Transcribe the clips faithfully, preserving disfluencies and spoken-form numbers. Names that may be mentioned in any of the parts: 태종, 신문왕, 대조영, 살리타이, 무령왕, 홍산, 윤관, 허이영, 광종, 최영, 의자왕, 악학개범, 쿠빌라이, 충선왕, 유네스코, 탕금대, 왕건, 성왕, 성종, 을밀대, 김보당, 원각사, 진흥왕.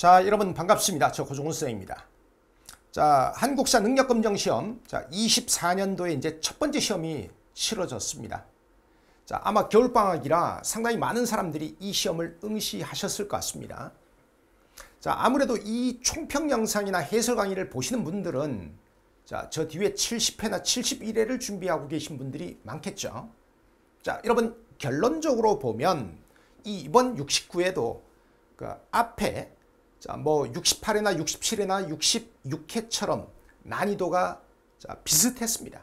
자, 여러분 반갑습니다. 저 고종훈 쌤입니다. 자, 한국사능력검정시험 자, 이십사 년도에 이제 첫 번째 시험이 치러졌습니다. 자, 아마 겨울방학이라 상당히 많은 사람들이 이 시험을 응시하셨을 것 같습니다. 자, 아무래도 이 총평 영상이나 해설 강의를 보시는 분들은 자, 저 뒤에 칠십 회나 칠십일 회를 준비하고 계신 분들이 많겠죠. 자, 여러분 결론적으로 보면 이 이번 육십구 회도 그 앞에 자, 뭐 육십팔 회나 육십칠 회나 육십육 회처럼 난이도가 자, 비슷했습니다.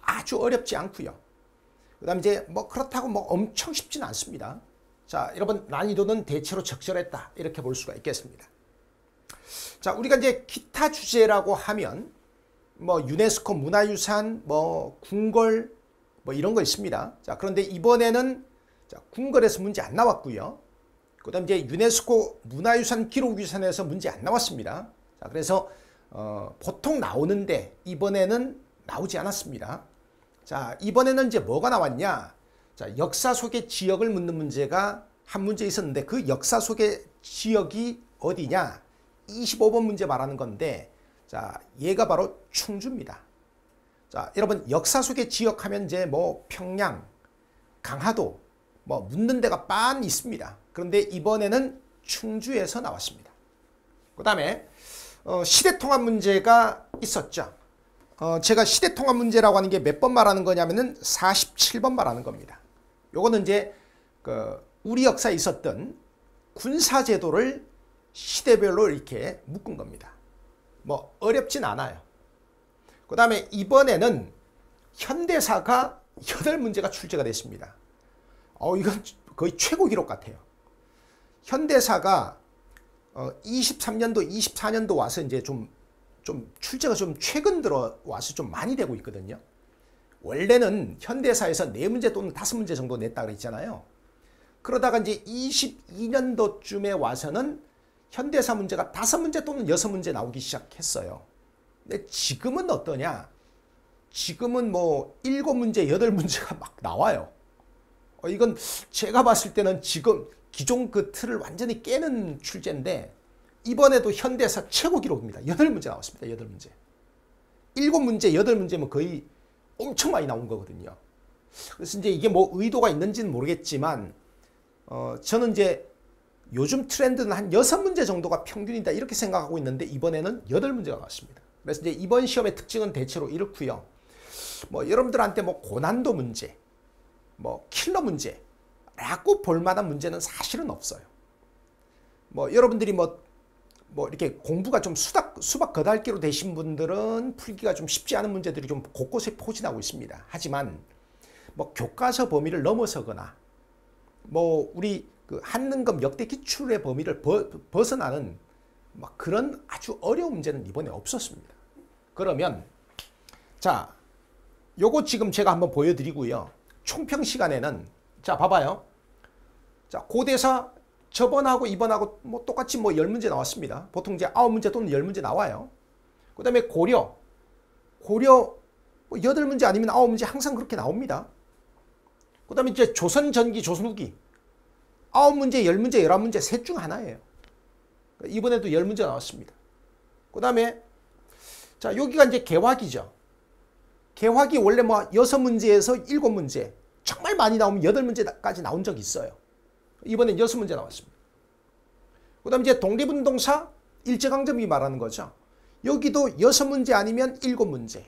아주 어렵지 않고요. 그다음 이제 뭐 그렇다고 뭐 엄청 쉽진 않습니다. 자, 여러분 난이도는 대체로 적절했다 이렇게 볼 수가 있겠습니다. 자, 우리가 이제 기타 주제라고 하면 뭐 유네스코 문화유산, 뭐 궁궐, 뭐 이런 거 있습니다. 자, 그런데 이번에는 자, 궁궐에서 문제 안 나왔고요. 그다음 이제 유네스코 문화유산 기록유산에서 문제 안 나왔습니다. 자, 그래서 어, 보통 나오는데 이번에는 나오지 않았습니다. 자, 이번에는 이제 뭐가 나왔냐? 자, 역사 속의 지역을 묻는 문제가 한 문제 있었는데 그 역사 속의 지역이 어디냐? 이십오 번 문제 말하는 건데 자, 얘가 바로 충주입니다. 자, 여러분 역사 속의 지역 하면 이제 뭐 평양, 강화도 뭐 묻는 데가 빤히 있습니다. 그런데 이번에는 충주에서 나왔습니다. 그 다음에 어, 시대통합 문제가 있었죠. 어, 제가 시대통합 문제라고 하는 게 몇 번 말하는 거냐면은 사십칠 번 말하는 겁니다. 요거는 이제 그 우리 역사에 있었던 군사제도를 시대별로 이렇게 묶은 겁니다. 뭐 어렵진 않아요. 그 다음에 이번에는 현대사가 여덟 문제가 출제가 됐습니다. 어, 이건 거의 최고 기록 같아요. 현대사가 어, 이십삼 년도, 이십사 년도 와서 이제 좀 좀 출제가 좀 최근 들어와서 좀 많이 되고 있거든요. 원래는 현대사에서 네 문제 또는 다섯 문제 정도 냈다 그랬잖아요. 그러다가 이제 이십이 년도쯤에 와서는 현대사 문제가 다섯 문제 또는 여섯 문제 나오기 시작했어요. 근데 지금은 어떠냐? 지금은 뭐 일곱 문제, 여덟 문제가 막 나와요. 어, 이건 제가 봤을 때는 지금 기존 그 틀을 완전히 깨는 출제인데 이번에도 현대사 최고 기록입니다. 여덟 문제 나왔습니다. 여덟 문제. 일곱 문제, 여덟 문제면 거의 엄청 많이 나온 거거든요. 그래서 이제 이게 뭐 의도가 있는지는 모르겠지만, 어, 저는 이제 요즘 트렌드는 한 여섯 문제 정도가 평균이다 이렇게 생각하고 있는데 이번에는 여덟 문제가 나왔습니다. 그래서 이제 이번 시험의 특징은 대체로 이렇고요. 뭐 여러분들한테 뭐 고난도 문제, 뭐 킬러 문제라고 볼 만한 문제는 사실은 없어요. 뭐 여러분들이 뭐 뭐 이렇게 공부가 좀 수박, 수박 거달기로 되신 분들은 풀기가 좀 쉽지 않은 문제들이 좀 곳곳에 포진하고 있습니다. 하지만 뭐 교과서 범위를 넘어서거나 뭐 우리 그 한능검 역대 기출의 범위를 버, 벗어나는 막 그런 아주 어려운 문제는 이번에 없었습니다. 그러면 자, 요거 지금 제가 한번 보여드리고요. 총평 시간에는 자, 봐봐요. 자, 고대사 저번하고 이번하고 뭐 똑같이 뭐 열 문제 나왔습니다. 보통 이제 아홉 문제 또는 열 문제 나와요. 그 다음에 고려. 고려 뭐 여덟 문제 아니면 아홉 문제 항상 그렇게 나옵니다. 그 다음에 이제 조선 전기, 조선 후기. 아홉 문제, 열 문제, 열한 문제 셋 중 하나예요. 이번에도 열 문제 나왔습니다. 그 다음에 자, 여기가 이제 개화기죠. 개화기 원래 뭐 여섯 문제에서 일곱 문제. 정말 많이 나오면 여덟 문제까지 나온 적이 있어요. 이번엔 여섯 문제 나왔습니다. 그 다음 이제 독립운동사 일제강점기 말하는 거죠. 여기도 여섯 문제 아니면 일곱 문제.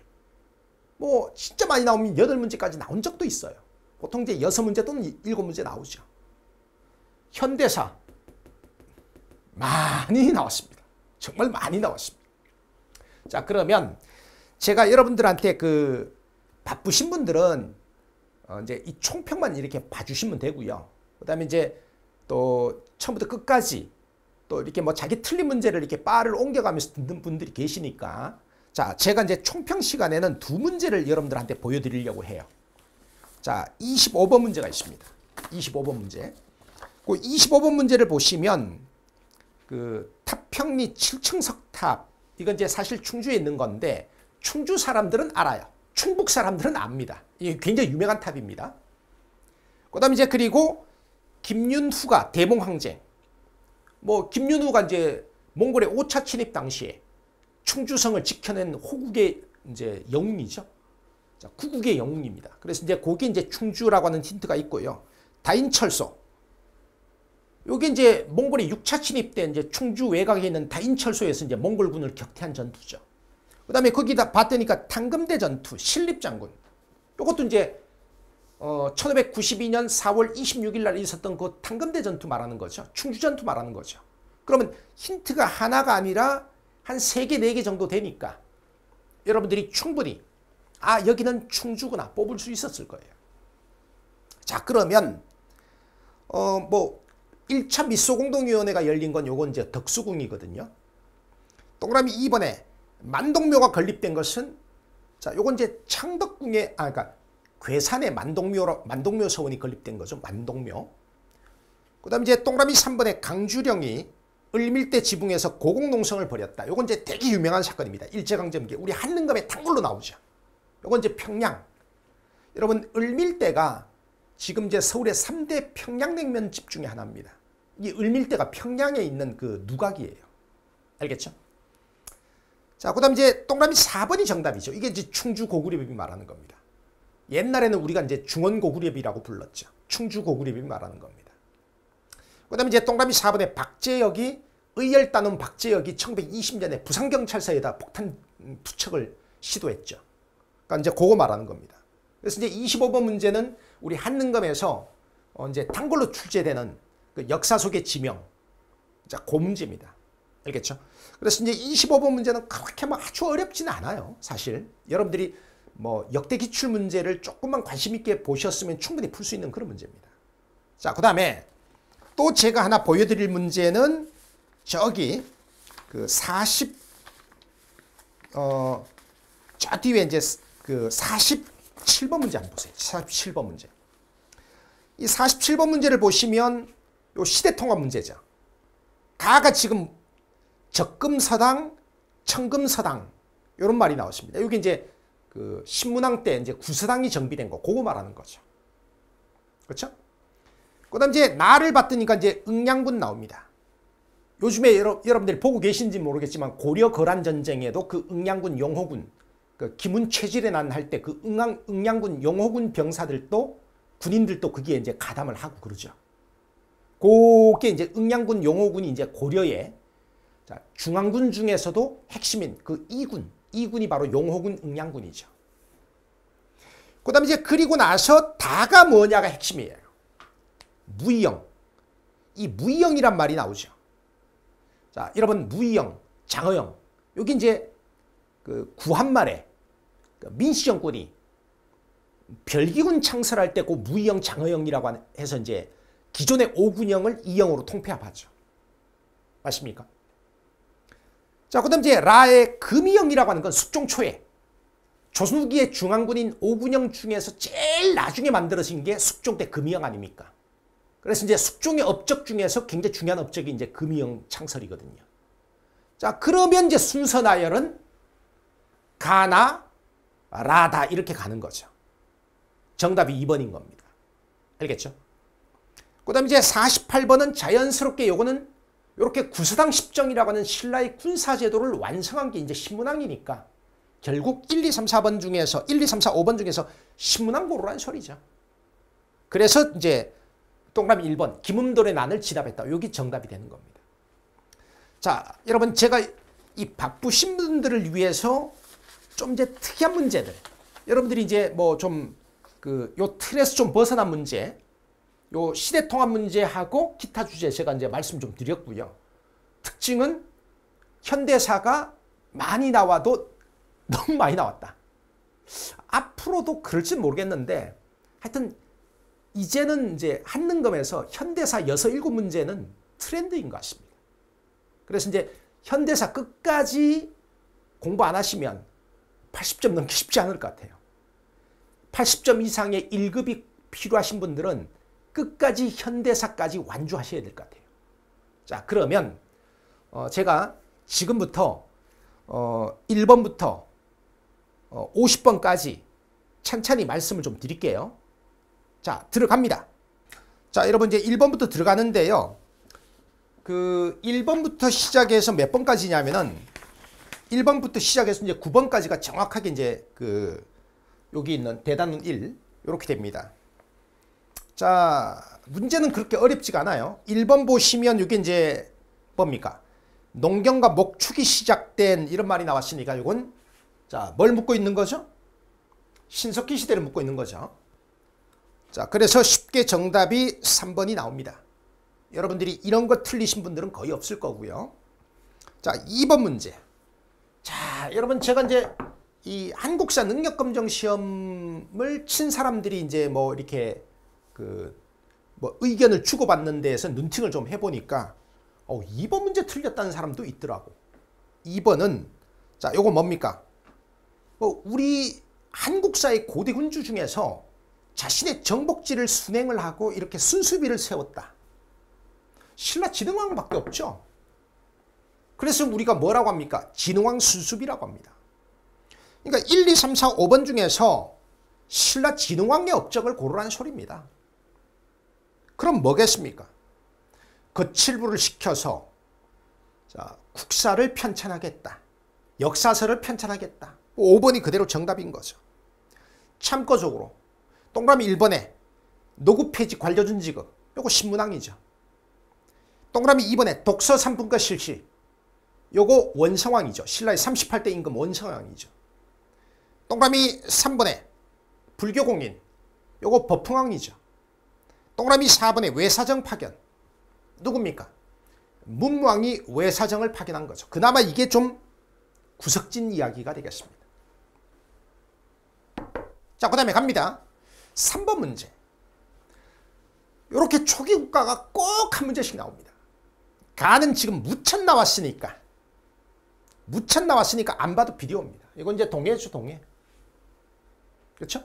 뭐 진짜 많이 나오면 여덟 문제까지 나온 적도 있어요. 보통 이제 여섯 문제 또는 일곱 문제 나오죠. 현대사 많이 나왔습니다. 정말 많이 나왔습니다. 자, 그러면 제가 여러분들한테 그 바쁘신 분들은 어 이제 이 총평만 이렇게 봐주시면 되고요. 그 다음에 이제 또 처음부터 끝까지 또 이렇게 뭐 자기 틀린 문제를 이렇게 바를 옮겨가면서 듣는 분들이 계시니까 자, 제가 이제 총평 시간에는 두 문제를 여러분들한테 보여드리려고 해요. 자, 이십오 번 문제가 있습니다. 이십오 번 문제. 그 이십오 번 문제를 보시면 그 탑평리 칠 층 석탑, 이건 이제 사실 충주에 있는 건데 충주 사람들은 알아요. 충북 사람들은 압니다. 이게 굉장히 유명한 탑입니다. 그 다음에 이제 그리고 김윤후가 대몽항쟁, 뭐 김윤우가 이제 몽골의 오 차 침입 당시에 충주성을 지켜낸 호국의 이제 영웅이죠. 자, 구국의 영웅입니다. 그래서 이제 거기 이제 충주라고 하는 힌트가 있고요. 다인철소. 요게 이제 몽골의 육 차 침입 때 이제 충주 외곽에 있는 다인철소에서 이제 몽골군을 격퇴한 전투죠. 그다음에 거기다 봤더니까 탕금대 전투, 신립 장군. 요것도 이제 어, 천오백구십이 년 사 월 이십육 일 날 있었던 그 탕금대 전투 말하는 거죠. 충주 전투 말하는 거죠. 그러면 힌트가 하나가 아니라 한 세 개, 네 개 정도 되니까 여러분들이 충분히 아, 여기는 충주구나 뽑을 수 있었을 거예요. 자, 그러면 어, 뭐 일 차 미소공동위원회가 열린 건 요건 이제 덕수궁이거든요. 동그라미 이 번에 만동묘가 건립된 것은 자, 요건 이제 창덕궁에 아 그러니까 괴산에 만동묘로, 만동묘 서원이 건립된 거죠. 만동묘. 그 다음에 이제 동그라미 삼 번에 강주령이 을밀대 지붕에서 고공농성을 벌였다. 요건 이제 되게 유명한 사건입니다. 일제강점기. 우리 한능감의 단골로 나오죠. 요건 이제 평양. 여러분, 을밀대가 지금 이제 서울의 삼 대 평양냉면집 중에 하나입니다. 이 을밀대가 평양에 있는 그 누각이에요. 알겠죠? 자, 그 다음 이제 동그라미 사 번이 정답이죠. 이게 이제 충주고구려비 말하는 겁니다. 옛날에는 우리가 이제 중원고구려비라고 불렀죠. 충주고구려비 말하는 겁니다. 그 다음에 이제 동그라미 사 번에 박제역이, 의열단원 박제역이 천구백이십 년에 부산경찰서에다 폭탄 투척을 시도했죠. 그러니까 이제 그거 말하는 겁니다. 그래서 이제 이십오 번 문제는 우리 한능검에서 어 이제 단골로 출제되는 그 역사 속의 지명. 자, 그 문제입니다. 알겠죠? 그래서 이제 이십오 번 문제는 그렇게 막 아주 어렵지는 않아요. 사실. 여러분들이 뭐 역대 기출 문제를 조금만 관심 있게 보셨으면 충분히 풀 수 있는 그런 문제입니다. 자, 그 다음에 또 제가 하나 보여드릴 문제는 저기 그 사십 어 저 뒤에 이제 그 사십칠 번 문제 한번 보세요. 사십칠 번 문제. 이 사십칠 번 문제를 보시면 요 시대통합 문제죠. 가가 지금 적금서당, 청금서당 이런 말이 나왔습니다. 여기 이제 그 신문왕 때 이제 구서당이 정비된 거, 그거 말하는 거죠. 그렇죠? 그다음 이제 나를 봤더니까 이제 응양군 나옵니다. 요즘에 여러, 여러분들 보고 계신지 모르겠지만 고려 거란 전쟁에도 그 응양군 용호군, 그 김훈 최질의 난 할 때 그 응양 응양군 용호군 병사들도 군인들도 거기에 이제 가담을 하고 그러죠. 그게 이제 응양군 용호군이 이제 고려의 자, 중앙군 중에서도 핵심인 그 이 군. 이 군이 바로 용호군, 응양군이죠. 그 다음에 이제 그리고 나서 다가 뭐냐가 핵심이에요. 무의영. 이 무의영이란 말이 나오죠. 자, 여러분, 무의영, 장어영. 여기 이제 그 구한말에 민씨 정권이 별기군 창설할 때 그 무의영, 장어영이라고 해서 이제 기존의 오 군영을 이 영으로 통폐합하죠. 맞습니까? 자, 그 다음 이제 라의 금이영이라고 하는 건 숙종초에 조선 후기의 중앙군인 오군영 중에서 제일 나중에 만들어진 게 숙종 때 금이영 아닙니까? 그래서 이제 숙종의 업적 중에서 굉장히 중요한 업적이 이제 금이영 창설이거든요. 자, 그러면 이제 순서 나열은 가나 라다 이렇게 가는 거죠. 정답이 이 번인 겁니다. 알겠죠? 그 다음 이제 사십팔 번은 자연스럽게 요거는 이렇게 구서당 십정이라고 하는 신라의 군사제도를 완성한 게 이제 신문왕이니까 결국 일, 이, 삼, 사 번 중에서 일, 이, 삼, 사, 오 번 중에서 신문왕 고르란 소리죠. 그래서 이제 동그라미 일 번 김음돌의 난을 진압했다. 여기 정답이 되는 겁니다. 자, 여러분 제가 이 바쁘신 분들을 위해서 좀 이제 특이한 문제들 여러분들이 이제 뭐 좀 그 요 틀에서 좀 벗어난 문제 요 시대통합 문제하고 기타 주제 제가 이제 말씀 좀 드렸고요. 특징은 현대사가 많이 나와도 너무 많이 나왔다. 앞으로도 그럴지 모르겠는데 하여튼 이제는 이제 한능검에서 현대사 육, 칠 문제는 트렌드인 것 같습니다. 그래서 이제 현대사 끝까지 공부 안 하시면 팔십 점 넘기 쉽지 않을 것 같아요. 팔십 점 이상의 일 급이 필요하신 분들은 끝까지 현대사까지 완주하셔야 될 것 같아요. 자, 그러면 어 제가 지금부터 어 일 번부터 어 오십 번까지 찬찬히 말씀을 좀 드릴게요. 자, 들어갑니다. 자, 여러분 이제 일 번부터 들어가는데요. 그 일 번부터 시작해서 몇 번까지냐면은 일 번부터 시작해서 이제 구 번까지가 정확하게 이제 그 여기 있는 대단원 일 이렇게 됩니다. 자, 문제는 그렇게 어렵지가 않아요. 일 번 보시면 이게 이제 뭡니까? 농경과 목축이 시작된 이런 말이 나왔으니까 이건 자, 뭘 묻고 있는 거죠? 신석기 시대를 묻고 있는 거죠. 자, 그래서 쉽게 정답이 삼 번이 나옵니다. 여러분들이 이런 거 틀리신 분들은 거의 없을 거고요. 자, 이 번 문제. 자, 여러분 제가 이제 이 한국사 능력검정 시험을 친 사람들이 이제 뭐 이렇게 그 뭐 의견을 주고받는 데에서 눈팅을 좀 해보니까 어, 이 번 문제 틀렸다는 사람도 있더라고. 이 번은 자, 요거 뭡니까? 뭐 우리 한국사의 고대 군주 중에서 자신의 정복지를 순행을 하고 이렇게 순수비를 세웠다. 신라 진흥왕밖에 없죠. 그래서 우리가 뭐라고 합니까? 진흥왕 순수비라고 합니다. 그러니까 일, 이, 삼, 사, 오 번 중에서 신라 진흥왕의 업적을 고르라는 소리입니다. 그럼 뭐겠습니까? 거칠부를 시켜서 자, 국사를 편찬하겠다. 역사서를 편찬하겠다. 오 번이 그대로 정답인 거죠. 참고적으로 동그라미 일 번에 노구 폐지 관료준 지급 요거 신문왕이죠. 동그라미 이 번에 독서 삼 분과 실시 요거 원성왕이죠. 신라의 삼십팔 대 임금 원성왕이죠. 동그라미 삼 번에 불교공인 요거 법흥왕이죠. 동그라미 사 번에 외사정 파견 누굽니까? 문무왕이 외사정을 파견한 거죠. 그나마 이게 좀 구석진 이야기가 되겠습니다. 자, 그 다음에 갑니다. 삼 번 문제. 이렇게 초기 국가가 꼭 한 문제씩 나옵니다. 가는 지금 무천 나왔으니까 무천 나왔으니까 안 봐도 비디오입니다. 이건 이제 동해죠, 동해. 그렇죠?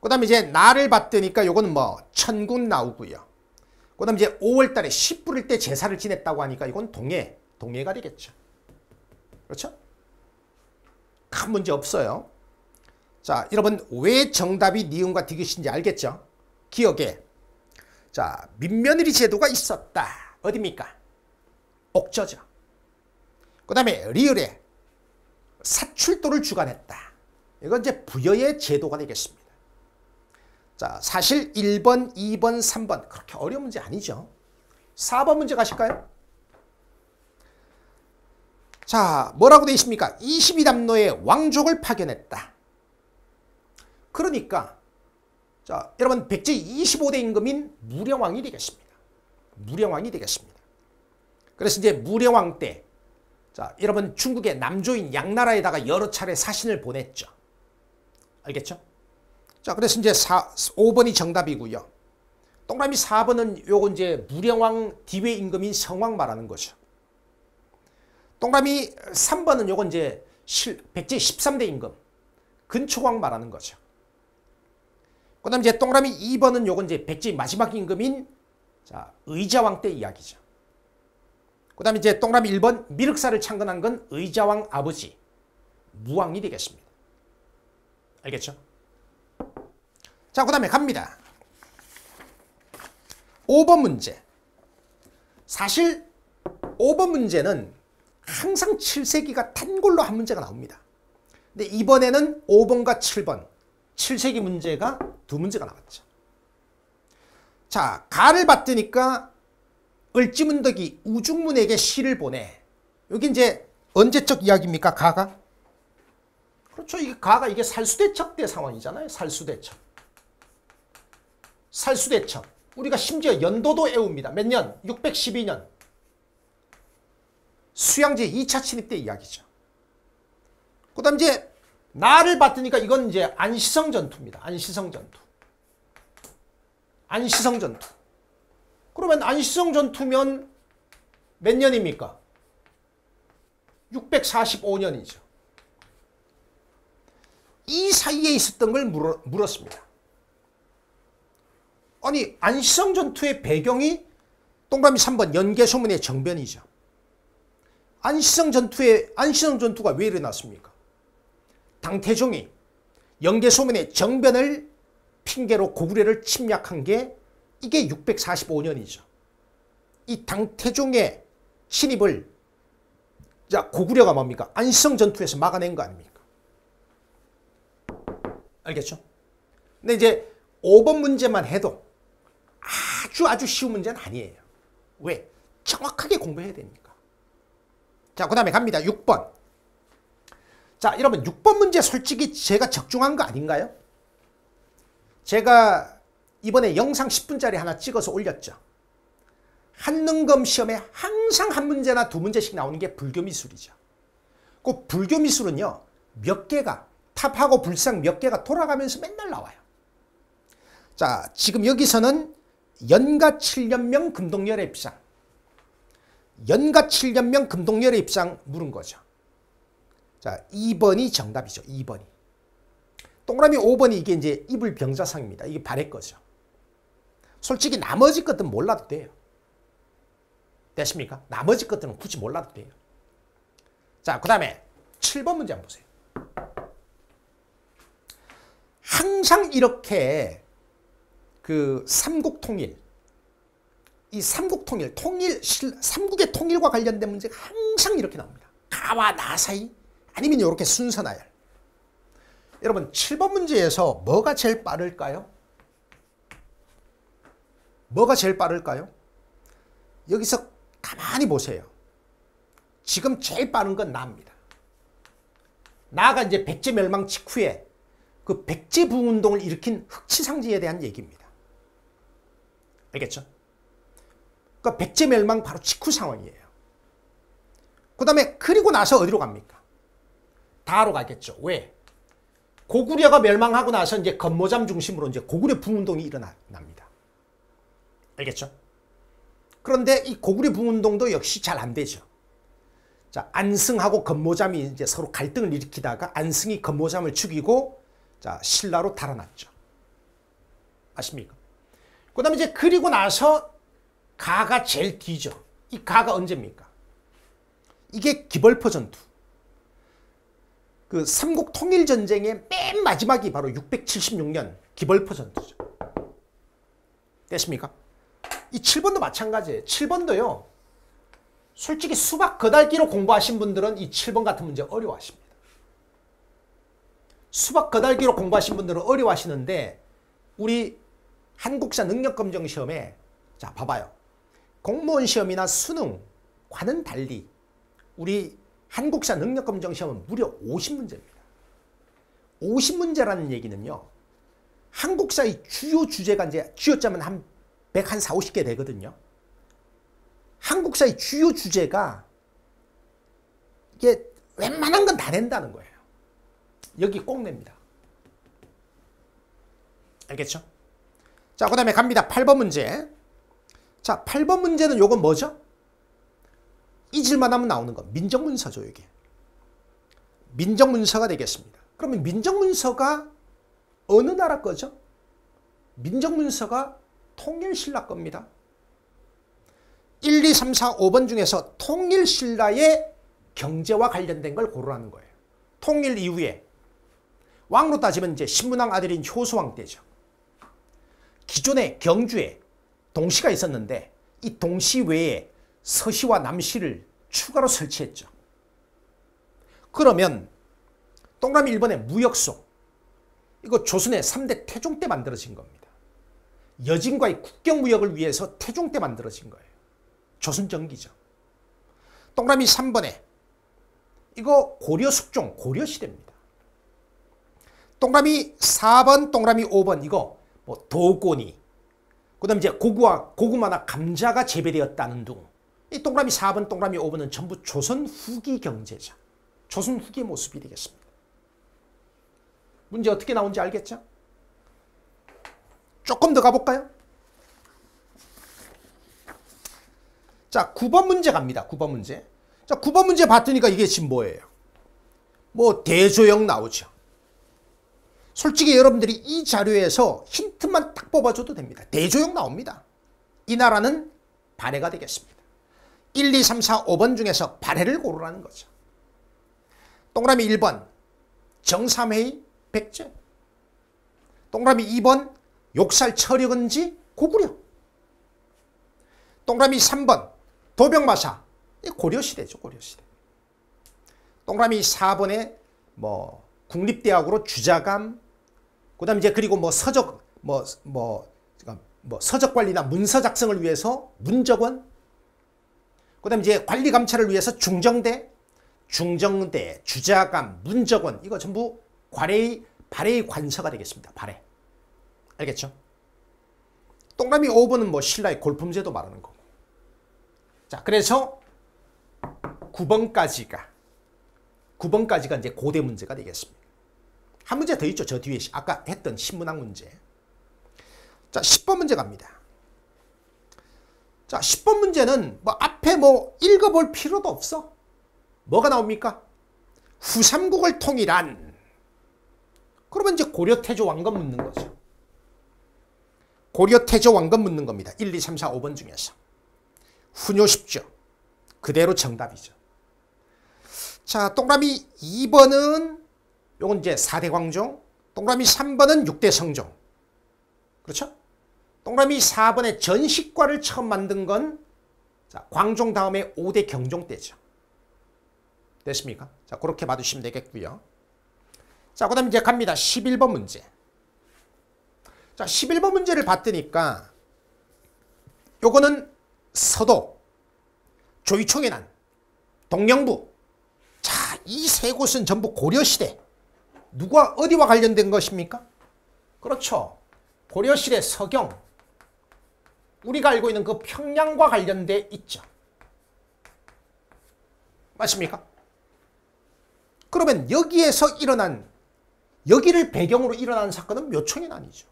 그 다음에 이제 나를 봤더니까 요거는 뭐 천군 나오고요. 그 다음에 이제 오월 달에 십불일 때 제사를 지냈다고 하니까 이건 동해, 동해가 되겠죠. 그렇죠? 큰 문제 없어요. 자, 여러분 왜 정답이 니은과 디귿인지 알겠죠? 기억에 자, 민며느리 제도가 있었다. 어디입니까? 옥저죠. 그 다음에 리을에 사출도를 주관했다. 이건 이제 부여의 제도가 되겠습니다. 자, 사실 일 번, 이 번, 삼 번 그렇게 어려운 문제 아니죠. 사 번 문제 가실까요? 자, 뭐라고 되어 있습니까? 이십이 담노에 왕족을 파견했다. 그러니까 자, 여러분 백제 이십오 대 임금인 무령왕이 되겠습니다. 무령왕이 되겠습니다. 그래서 이제 무령왕 때 자, 여러분 중국의 남조인 양나라에다가 여러 차례 사신을 보냈죠. 알겠죠? 자, 그래서 이제 사, 오 번이 정답이고요. 동그라미 사 번은 요거 이제 무령왕 뒤에 임금인 성왕 말하는 거죠. 동그라미 삼 번은 요건 이제 백제 십삼 대 임금 근초왕 말하는 거죠. 그 다음에 이제 동그라미 이 번은 요건 이제 백제 마지막 임금인 자, 의자왕 때 이야기죠. 그 다음에 이제 동그라미 일 번 미륵사를 창건한 건 의자왕 아버지 무왕이 되겠습니다. 알겠죠? 자, 그 다음에 갑니다. 오 번 문제. 사실 오 번 문제는 항상 칠 세기가 단골로 한 문제가 나옵니다. 근데 이번에는 오 번과 칠 번, 칠 세기 문제가 두 문제가 나왔죠. 자, 가를 받드니까 을지문덕이 우중문에게 시를 보내. 여기 이제 언제적 이야기입니까? 가가? 그렇죠. 이게 가가 이게 살수대첩 때 상황이잖아요. 살수대첩. 살수대첩. 우리가 심지어 연도도 외웁니다. 몇 년? 육백십이 년. 수양제 이 차 침입 때 이야기죠. 그 다음 이제 나를 봤더니까 이건 이제 안시성 전투입니다. 안시성 전투. 안시성 전투. 그러면 안시성 전투면 몇 년입니까? 육백사십오 년이죠. 이 사이에 있었던 걸 물어, 물었습니다. 아니, 안시성 전투의 배경이 동그라미 삼 번 연개소문의 정변이죠. 안시성 전투에 안시성 전투가 왜 일어났습니까? 당태종이 연개소문의 정변을 핑계로 고구려를 침략한 게 이게 육백사십오 년이죠. 이 당태종의 신입을 자 고구려가 뭡니까? 안성 전투에서 막아낸 거 아닙니까? 알겠죠? 근데 이제 오 번 문제만 해도 아주 아주 쉬운 문제는 아니에요. 왜? 정확하게 공부해야 되니까. 자, 그 다음에 갑니다. 육 번. 자, 여러분 육 번 문제 솔직히 제가 적중한 거 아닌가요? 제가 이번에 영상 십 분짜리 하나 찍어서 올렸죠. 한능검 시험에 항상 한 문제나 두 문제씩 나오는 게 불교미술이죠. 그 불교미술은요. 몇 개가 탑하고 불상 몇 개가 돌아가면서 맨날 나와요. 자, 지금 여기서는 연가 칠 년명 금동열의 입상. 연가 칠 년명 금동열의 입상 물은 거죠. 자, 이 번이 정답이죠. 이 번이. 동그라미 오 번이 이게 이제 이불 병자상입니다. 이게 발해 거죠. 솔직히 나머지 것들은 몰라도 돼요. 됐습니까? 나머지 것들은 굳이 몰라도 돼요. 자, 그 다음에 칠 번 문제 한번 보세요. 항상 이렇게 그 삼국통일, 이 삼국통일, 통일, 삼국의 통일과 관련된 문제가 항상 이렇게 나옵니다. 가와 나 사이, 아니면 이렇게 순서나열. 여러분 칠 번 문제에서 뭐가 제일 빠를까요? 뭐가 제일 빠를까요? 여기서 가만히 보세요. 지금 제일 빠른 건 나입니다. 나가 이제 백제 멸망 직후에 그 백제 부흥운동을 일으킨 흑치상지에 대한 얘기입니다. 알겠죠? 그러니까 백제 멸망 바로 직후 상황이에요. 그 다음에 그리고 나서 어디로 갑니까? 다로 가겠죠. 왜? 고구려가 멸망하고 나서 이제 건모잠 중심으로 이제 고구려 부흥운동이 일어납니다. 알겠죠? 그런데 이 고구려 부흥운동도 역시 잘 안 되죠. 자, 안승하고 건모잠이 이제 서로 갈등을 일으키다가 안승이 건모잠을 죽이고 자, 신라로 달아났죠. 아십니까? 그 다음에 이제 그리고 나서 가가 제일 뒤죠. 이 가가 언제입니까? 이게 기벌포 전투. 그 삼국 통일 전쟁의 맨 마지막이 바로 육백칠십육 년 기벌포 전투죠. 됐습니까? 이 칠 번도 마찬가지예요. 칠 번도요. 솔직히 수박 거달기로 공부하신 분들은 이 칠 번 같은 문제 어려워하십니다. 수박 거달기로 공부하신 분들은 어려워하시는데 우리 한국사 능력검정시험에 자 봐봐요. 공무원 시험이나 수능과는 달리 우리 한국사 능력검정시험은 무려 오십 문제입니다. 오십 문제라는 얘기는요. 한국사의 주요 주제가 이제 주요점은 한 백사십 개 되거든요. 한국사의 주요 주제가 이게 웬만한 건 다 낸다는 거예요. 여기 꼭 냅니다. 알겠죠? 자, 그 다음에 갑니다. 팔 번 문제. 자, 팔 번 문제는 요건 뭐죠? 잊을만 하면 나오는 거. 민정문서죠, 이게. 민정문서가 되겠습니다. 그러면 민정문서가 어느 나라 거죠? 민정문서가 통일신라 겁니다. 일, 이, 삼, 사, 오 번 중에서 통일신라의 경제와 관련된 걸 고르라는 거예요. 통일 이후에. 왕으로 따지면 이제 신문왕 아들인 효소왕 때죠. 기존의 경주에 동시가 있었는데 이 동시 외에 서시와 남시를 추가로 설치했죠. 그러면 동그라미 일 번의 무역소. 이거 조선의 삼 대 태종 때 만들어진 겁니다. 여진과의 국경무역을 위해서 태종 때 만들어진 거예요. 조선전기죠. 동그라미 삼 번에 이거 고려숙종, 고려시대입니다. 동그라미 사 번, 동그라미 오 번 이거 뭐 도고니, 그 다음에 이제 고구와, 고구마나 감자가 재배되었다는 둥. 이 동그라미 사 번, 동그라미 오 번은 전부 조선 후기 경제죠. 조선 후기의 모습이 되겠습니다. 문제 어떻게 나온지 알겠죠? 조금 더 가볼까요? 자, 구 번 문제 갑니다. 구 번 문제. 자, 구 번 문제 봤더니까 이게 지금 뭐예요? 뭐 대조영 나오죠. 솔직히 여러분들이 이 자료에서 힌트만 딱 뽑아줘도 됩니다. 대조영 나옵니다. 이 나라는 발해가 되겠습니다. 일, 이, 삼, 사, 오 번 중에서 발해를 고르라는 거죠. 동그라미 일 번 정삼회의 백제, 동그라미 이 번 욕살 철역은지 고구려, 동그라미 삼 번 도병마사, 고려시대죠. 고려시대. 동그라미 사 번에 뭐 국립대학으로 주자감, 그다음 이제 그리고 뭐 서적 뭐 뭐 뭐 서적 관리나 문서 작성을 위해서 문적원, 그다음 이제 관리 감찰을 위해서 중정대, 중정대, 주자감, 문적원, 이거 전부 관의 발해의 관서가 되겠습니다. 발해. 알겠죠? 동그라미 오 번은 뭐 신라의 골품제도 말하는 거고. 자, 그래서 구 번까지가 구 번까지가 이제 고대 문제가 되겠습니다. 한 문제 더 있죠. 저 뒤에 아까 했던 신문왕 문제. 자, 십 번 문제 갑니다. 자, 십 번 문제는 뭐 앞에 뭐 읽어볼 필요도 없어. 뭐가 나옵니까? 후삼국을 통일한. 그러면 이제 고려 태조 왕건 묻는 거죠. 고려 태조 왕건 묻는 겁니다. 일, 이, 삼, 사, 오 번 중에서. 훈요십조. 그대로 정답이죠. 자, 동그라미 이 번은 요건 이제 사 대 광종, 동그라미 삼 번은 육 대 성종. 그렇죠? 동그라미 사 번에 전식과를 처음 만든 건 자, 광종 다음에 오 대 경종 때죠. 됐습니까? 자, 그렇게 봐주시면 되겠고요. 자, 그다음 이제 갑니다. 십일 번 문제. 자, 십일 번 문제를 봤더니까 요거는 서도, 조이총의 난, 동령부. 자, 이 세 곳은 전부 고려시대. 누가 어디와 관련된 것입니까? 그렇죠. 고려시대 서경. 우리가 알고 있는 그 평양과 관련돼 있죠. 맞습니까? 그러면 여기에서 일어난, 여기를 배경으로 일어난 사건은 묘청의 난이죠.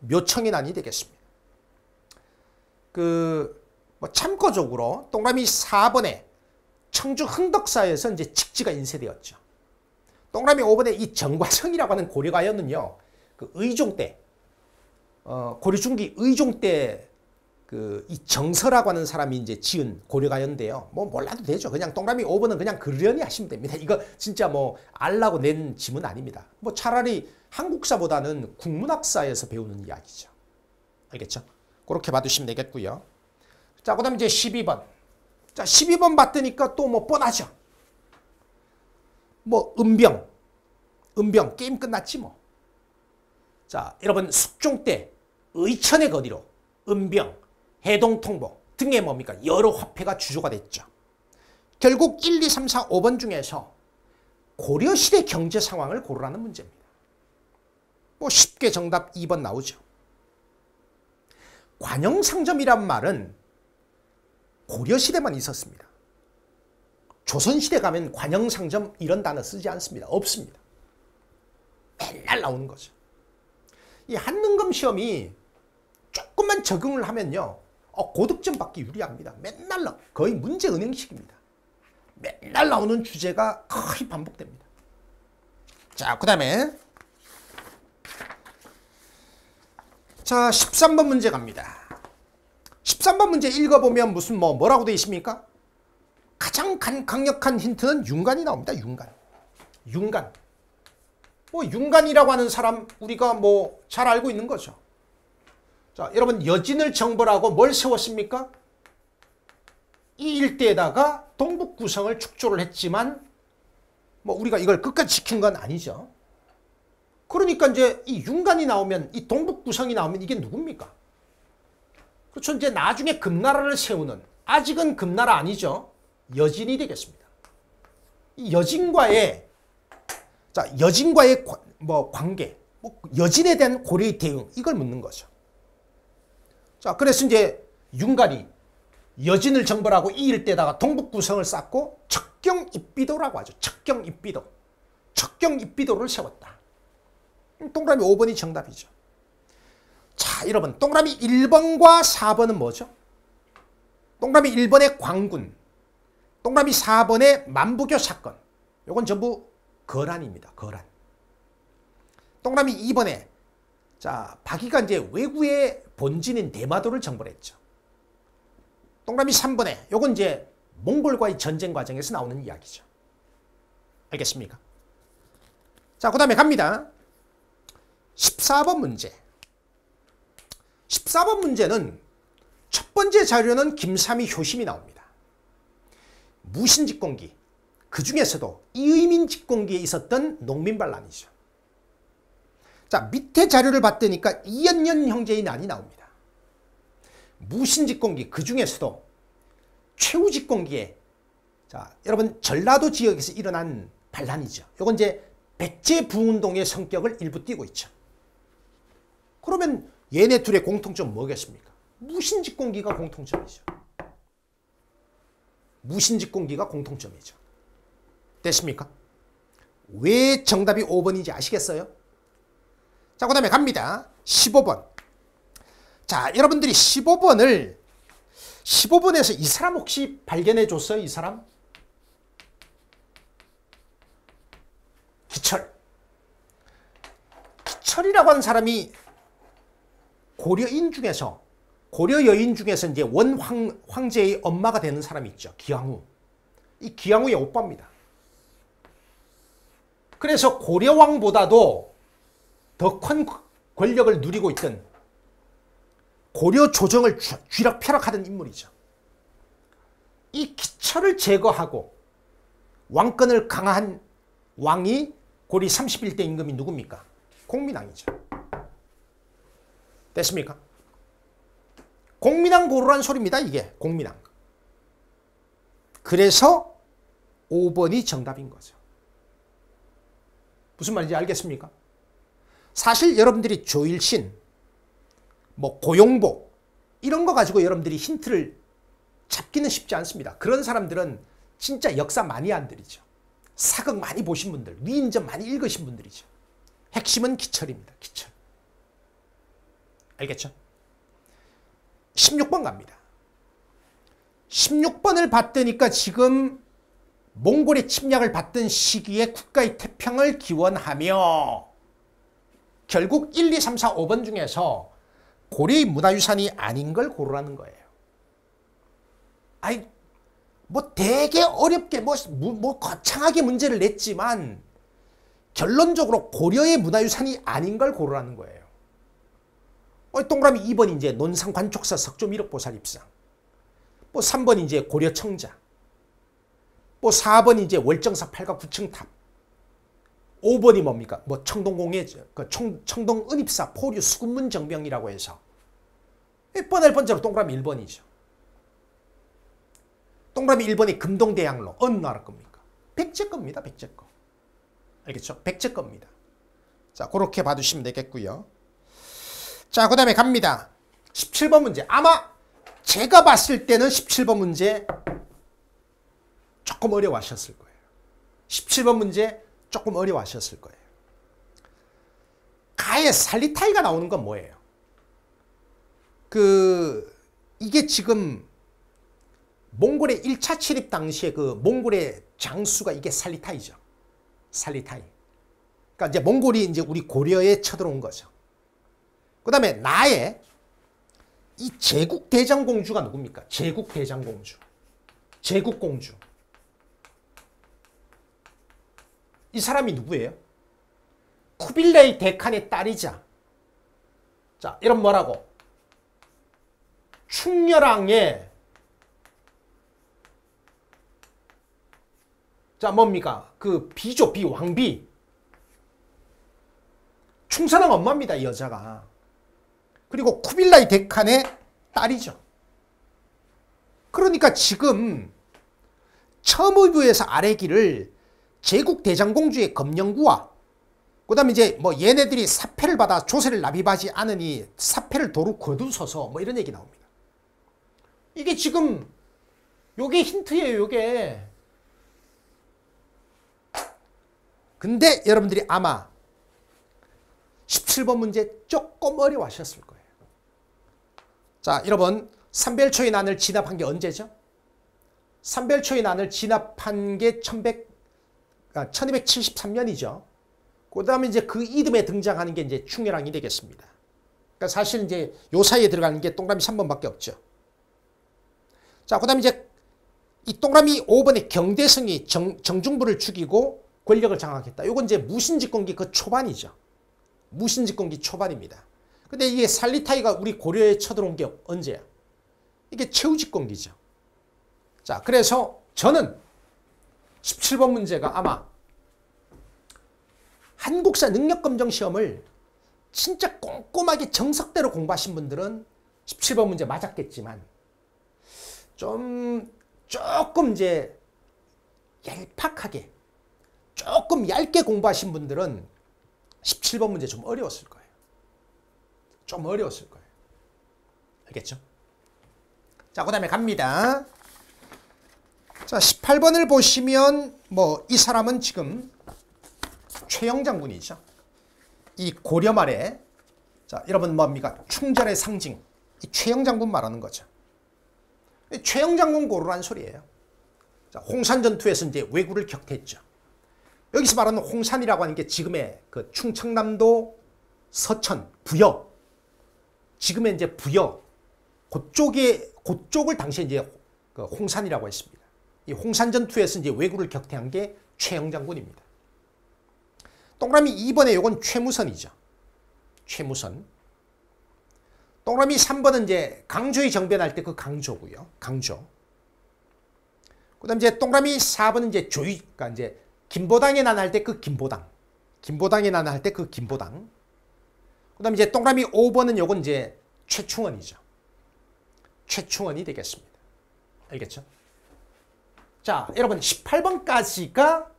묘청의 난이 되겠습니다. 그 뭐 참고적으로 동그라미 사 번에 청주 흥덕사에서 이제 직지가 인쇄되었죠. 동그라미 오 번에 이 정과성이라고 하는 고려가였는요, 그 의종 때, 어, 고려 중기 의종 때 그 이 정서라고 하는 사람이 이제 지은 고려가였는데요. 뭐 몰라도 되죠. 그냥 동그라미 오 번은 그냥 그려니 하시면 됩니다. 이거 진짜 뭐 알라고 낸 짐은 아닙니다. 뭐 차라리 한국사보다는 국문학사에서 배우는 이야기죠. 알겠죠? 그렇게 봐두시면 되겠고요. 자, 그다음 이제 십이 번. 자, 십이 번 봤더니까 또 뭐 뻔하죠. 뭐 은병, 은병 게임 끝났지 뭐. 자, 여러분 숙종 때 의천의 거리로 은병, 해동통보 등의 뭡니까? 여러 화폐가 주조가 됐죠. 결국 일, 이, 삼, 사, 오 번 중에서 고려시대 경제 상황을 고르라는 문제입니다. 뭐 쉽게 정답 이 번 나오죠. 관영상점이란 말은 고려시대만 있었습니다. 조선시대 가면 관영상점 이런 단어 쓰지 않습니다. 없습니다. 맨날 나오는 거죠. 이 한능검 시험이 조금만 적응을 하면요, 어, 고득점 받기 유리합니다. 맨날 나, 거의 문제은행식입니다. 맨날 나오는 주제가 거의 반복됩니다. 자, 그 다음에 자, 십삼 번 문제 갑니다. 십삼 번 문제 읽어보면 무슨 뭐 뭐라고 되어 있습니까? 가장 간, 강력한 힌트는 윤관이 나옵니다. 윤관. 윤관. 뭐 윤관이라고 하는 사람 우리가 뭐 잘 알고 있는 거죠. 자, 여러분 여진을 정벌하고 뭘 세웠습니까? 이 일대에다가 동북구성을 축조를 했지만 뭐 우리가 이걸 끝까지 지킨 건 아니죠. 그러니까 이제 이 윤관이 나오면, 이 동북구성이 나오면 이게 누굽니까? 그렇죠. 이제 나중에 금나라를 세우는, 아직은 금나라 아니죠. 여진이 되겠습니다. 이 여진과의, 자, 여진과의 관, 뭐 관계, 뭐 여진에 대한 고려의 대응, 이걸 묻는 거죠. 자, 그래서 이제 윤관이 여진을 정벌하고 이 일대에다가 동북구성을 쌓고 척경 입비도라고 하죠. 척경 입비도. 척경 입비도를 세웠다. 동그라미 오 번이 정답이죠. 자, 여러분 동그라미 일 번과 사 번은 뭐죠? 동그라미 일 번의 광군, 동그라미 사 번의 만부교 사건, 요건 전부 거란입니다. 거란. 동그라미 이 번에 자, 박이가 이제 왜구의 본진인 대마도를 정벌했죠. 동그라미 삼 번에 요건 이제 몽골과의 전쟁 과정에서 나오는 이야기죠. 알겠습니까? 자, 그 다음에 갑니다. 십사 번 문제. 십사 번 문제는 첫 번째 자료는 김사미 효심이 나옵니다. 무신집권기, 그 중에서도 이의민집권기에 있었던 농민반란이죠. 자, 밑에 자료를 봤더니까 이연년 형제의 난이 나옵니다. 무신집권기, 그 중에서도 최후집권기에, 자, 여러분 전라도 지역에서 일어난 반란이죠. 요건 이제 백제부운동의 성격을 일부 띠고 있죠. 그러면 얘네 둘의 공통점 뭐겠습니까? 무신집권기가 공통점이죠. 무신집권기가 공통점이죠. 됐습니까? 왜 정답이 오번인지 아시겠어요? 자, 그 다음에 갑니다. 십오번. 자, 여러분들이 십오번을 십오번에서 이 사람 혹시 발견해줬어요? 이 사람? 기철. 기철이라고 하는 사람이 고려인 중에서, 고려 여인 중에서 이제 원황 황제의 엄마가 되는 사람이 있죠. 기왕후. 이 기왕후의 오빠입니다. 그래서 고려왕보다도 더 큰 권력을 누리고 있던, 고려 조정을 쥐락펴락하던 인물이죠. 이 기철을 제거하고 왕권을 강화한 왕이 고리 삼십일대 임금이 누굽니까? 공민왕이죠. 됐습니까? 공민왕 고루란 소리입니다. 이게 공민왕. 그래서 오번이 정답인 거죠. 무슨 말인지 알겠습니까? 사실 여러분들이 조일신, 뭐 고용복 이런 거 가지고 여러분들이 힌트를 잡기는 쉽지 않습니다. 그런 사람들은 진짜 역사 마니아들이죠. 사극 많이 보신 분들, 위인전 많이 읽으신 분들이죠. 핵심은 기철입니다. 기철. 알겠죠? 십육번 갑니다. 십육번을 봤더니까 지금 몽골의 침략을 받던 시기에 국가의 태평을 기원하며 결국 일, 이, 삼, 사, 오번 중에서 고려의 문화유산이 아닌 걸 고르라는 거예요. 아이, 뭐 되게 어렵게 뭐, 뭐 거창하게 문제를 냈지만 결론적으로 고려의 문화유산이 아닌 걸 고르라는 거예요. 동그라미 이번 이제 논산관촉사 석조 미륵보살 입상, 뭐 삼번 이제 고려청자, 뭐 사번 이제 월정사 팔각 구층탑, 오번이 뭡니까? 뭐 청동공예, 그 청동 은입사 포류 수군문 정병이라고 해서 뻔할 번째로 동그라미 일번이죠. 동그라미 일번이 금동대양로, 어느 나라 겁니까? 백제 겁니다. 백제 거. 알겠죠? 백제 겁니다. 자, 그렇게 봐두시면 되겠고요. 자, 그 다음에 갑니다. 십칠번 문제. 아마 제가 봤을 때는 십칠번 문제 조금 어려워하셨을 거예요. 십칠번 문제 조금 어려워하셨을 거예요. 가에 살리타이가 나오는 건 뭐예요? 그 이게 지금 몽골의 일차 침입 당시에 그 몽골의 장수가 이게 살리타이죠. 살리타이. 그러니까 이제 몽골이 이제 우리 고려에 쳐들어온 거죠. 그 다음에 나에 이 제국대장공주가 누굽니까? 제국대장공주. 제국공주. 이 사람이 누구예요? 쿠빌라이 대칸의 딸이자, 자, 이런 뭐라고? 충렬왕의, 자, 뭡니까? 그 비죠, 비, 왕비. 충선왕 엄마입니다, 이 여자가. 그리고 쿠빌라이 대칸의 딸이죠. 그러니까 지금 첨의부에서 아래기를 제국대장공주의 검령구와 그 다음에 이제 뭐 얘네들이 사패를 받아 조세를 납입하지 않으니 사패를 도로 거두서서 뭐 이런 얘기 나옵니다. 이게 지금 요게 힌트예요. 요게. 근데 여러분들이 아마 십칠번 문제 조금 어려워하셨을 거예요. 자, 여러분, 삼별초의 난을 진압한 게 언제죠? 삼별초의 난을 진압한 게 천이백칠십삼년이죠. 그 다음에 이제 그 이듬해 등장하는 게 이제 충렬왕이 되겠습니다. 그러니까 사실 이제 요 사이에 들어가는 게 동그라미 삼번밖에 없죠. 자, 그 다음에 이제 이 동그라미 오번에 경대성이 정, 정중부를 죽이고 권력을 장악했다. 요건 이제 무신집권기 그 초반이죠. 무신집권기 초반입니다. 근데 이게 살리타이가 우리 고려에 쳐들어온 게 언제야? 이게 최우직공기죠. 자, 그래서 저는 십칠 번 문제가 아마 한국사 능력검정 시험을 진짜 꼼꼼하게 정석대로 공부하신 분들은 십칠 번 문제 맞았겠지만 좀 조금 이제 얄팍하게 조금 얇게 공부하신 분들은 십칠 번 문제 좀 어려웠을 거예요. 좀 어려웠을 거예요. 알겠죠? 자, 그 다음에 갑니다. 자, 십팔 번을 보시면 뭐 이 사람은 지금 최영 장군이죠. 이 고려 말에, 자, 여러분 뭡니까? 충절의 상징. 이 최영 장군 말하는 거죠. 최영 장군 고르란 소리예요. 자, 홍산 전투에서 이제 왜구를 격퇴했죠. 여기서 말하는 홍산이라고 하는 게 지금의 그 충청남도 서천 부여, 지금의 이제 부여 그쪽에, 그쪽을 당시에 이제 그 홍산이라고 했습니다. 이 홍산 전투에서 이제 왜구를 격퇴한 게 최영 장군입니다. 동그라미 이 번에 요건 최무선이죠. 최무선. 동그라미 삼 번은 이제 강조의 정변할 때 그 강조고요. 강조. 그다음 이제 동그라미 사 번은 이제 조이, 그러니까 이제 김보당에 난할 때 그 김보당. 김보당에 난할 때 그 김보당. 그다음 이제 동그라미 오 번은 요건 이제 최충원이죠. 최충원이 되겠습니다. 알겠죠? 자, 여러분 십팔 번까지가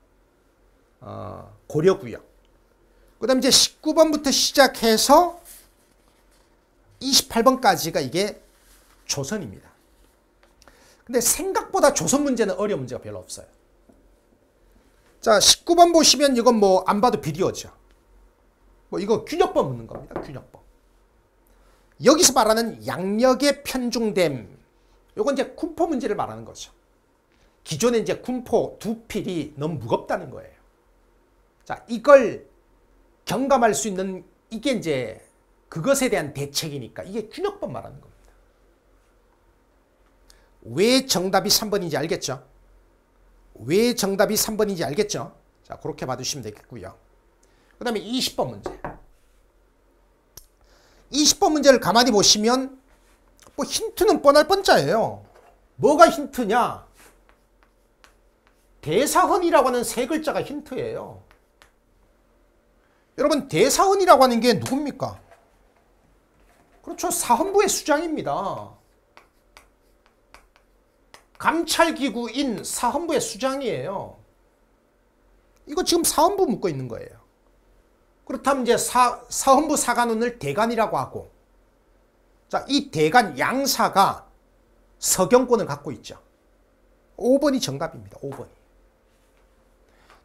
어, 고려구요. 그 다음 이제 십구 번부터 시작해서 이십팔 번까지가 이게 조선입니다. 근데 생각보다 조선 문제는 어려운 문제가 별로 없어요. 자, 십구 번 보시면 이건 뭐 안 봐도 비디오죠. 뭐 이거 균역법 묻는 겁니다. 균역법. 여기서 말하는 양력의 편중됨. 요건 이제 군포 문제를 말하는 거죠. 기존에 이제 군포 두 필이 너무 무겁다는 거예요. 자, 이걸 경감할 수 있는 이게 이제 그것에 대한 대책이니까 이게 균역법 말하는 겁니다. 왜 정답이 삼 번인지 알겠죠? 왜 정답이 삼 번인지 알겠죠? 자, 그렇게 봐두시면 되겠고요. 그 다음에 이십 번 문제. 이십 번 문제를 가만히 보시면 뭐 힌트는 뻔할 뻔짜예요. 뭐가 힌트냐? 대사헌이라고 하는 세 글자가 힌트예요. 여러분, 대사헌이라고 하는 게 누굽니까? 그렇죠. 사헌부의 수장입니다. 감찰기구인 사헌부의 수장이에요. 이거 지금 사헌부 묶어 있는 거예요. 그렇다면 이제 사, 사헌부 사관원을 대간이라고 하고, 자, 이 대간 양사가 서경권을 갖고 있죠. 오 번이 정답입니다. 오 번이.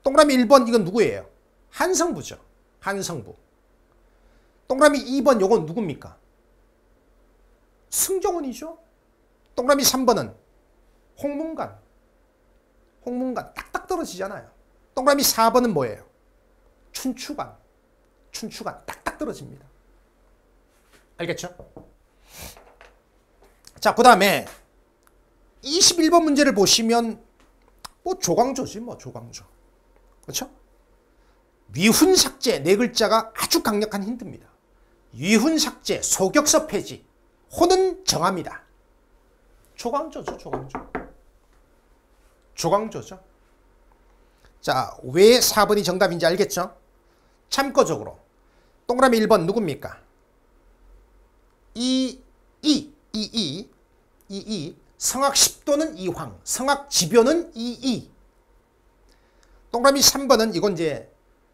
동그라미 일 번 이건 누구예요? 한성부죠. 한성부. 동그라미 이 번 요건 누굽니까? 승정원이죠. 동그라미 삼 번은 홍문관. 홍문관 딱딱 떨어지잖아요. 동그라미 사 번은 뭐예요? 춘추관. 춘추관 딱딱 떨어집니다. 알겠죠? 자, 그 다음에 이십일 번 문제를 보시면 뭐 조광조지 뭐 조광조. 그렇죠? 위훈삭제 네 글자가 아주 강력한 힌트입니다. 위훈삭제, 소격서 폐지, 호는 정합니다. 조광조죠. 조광조. 조광조죠. 자, 왜 사 번이 정답인지 알겠죠? 참고적으로 동그라미 일 번 누굽니까? 이이 이이 이이 이이 성악 십도는 이황, 성악 지묘는 이이. 동그라미 삼 번은 이건 이제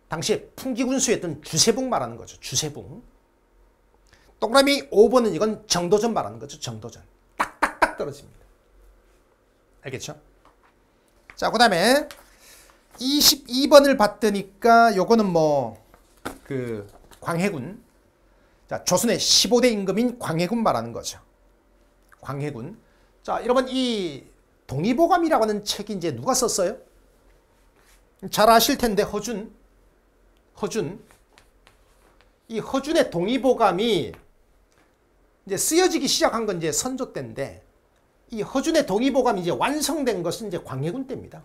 당시에 풍기군수였던 주세붕 말하는 거죠. 주세붕. 동그라미 오 번은 이건 정도전 말하는 거죠. 정도전. 딱딱딱 떨어집니다. 알겠죠? 자, 그 다음에 이십이 번을 봤더니까 요거는 뭐 그 광해군. 자, 조선의 십오 대 임금인 광해군 말하는 거죠. 광해군. 자, 여러분 이 동의보감이라고 하는 책이 이제 누가 썼어요? 잘 아실 텐데 허준. 허준. 이 허준의 동의보감이 이제 쓰여지기 시작한 건 이제 선조 때인데, 이 허준의 동의보감이 이제 완성된 것은 이제 광해군 때입니다.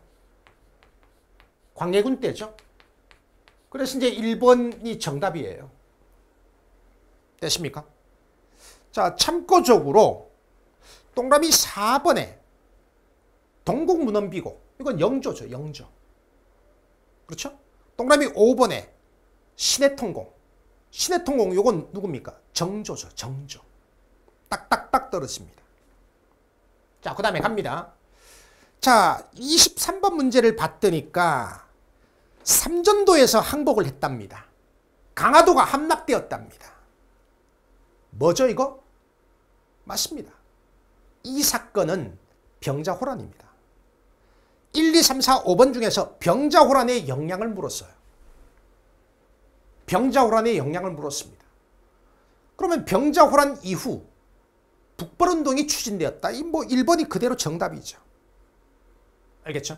광해군 때죠. 그래서 이제 일 번이 정답이에요. 되십니까? 자, 참고적으로 동그라미 사 번에 동국문헌비고, 이건 영조죠. 영조. 그렇죠? 동그라미 오 번에 신해통공. 신해통공 요건 누굽니까? 정조죠. 정조. 딱딱딱 떨어집니다. 자, 그 다음에 갑니다. 자, 이십삼 번 문제를 봤더니까 삼전도에서 항복을 했답니다. 강화도가 함락되었답니다. 뭐죠 이거? 맞습니다. 이 사건은 병자호란입니다. 일, 이, 삼, 사, 오 번 중에서 병자호란의 영향을 물었어요. 병자호란의 영향을 물었습니다. 그러면 병자호란 이후 북벌운동이 추진되었다. 이 뭐 일 번이 그대로 정답이죠. 알겠죠?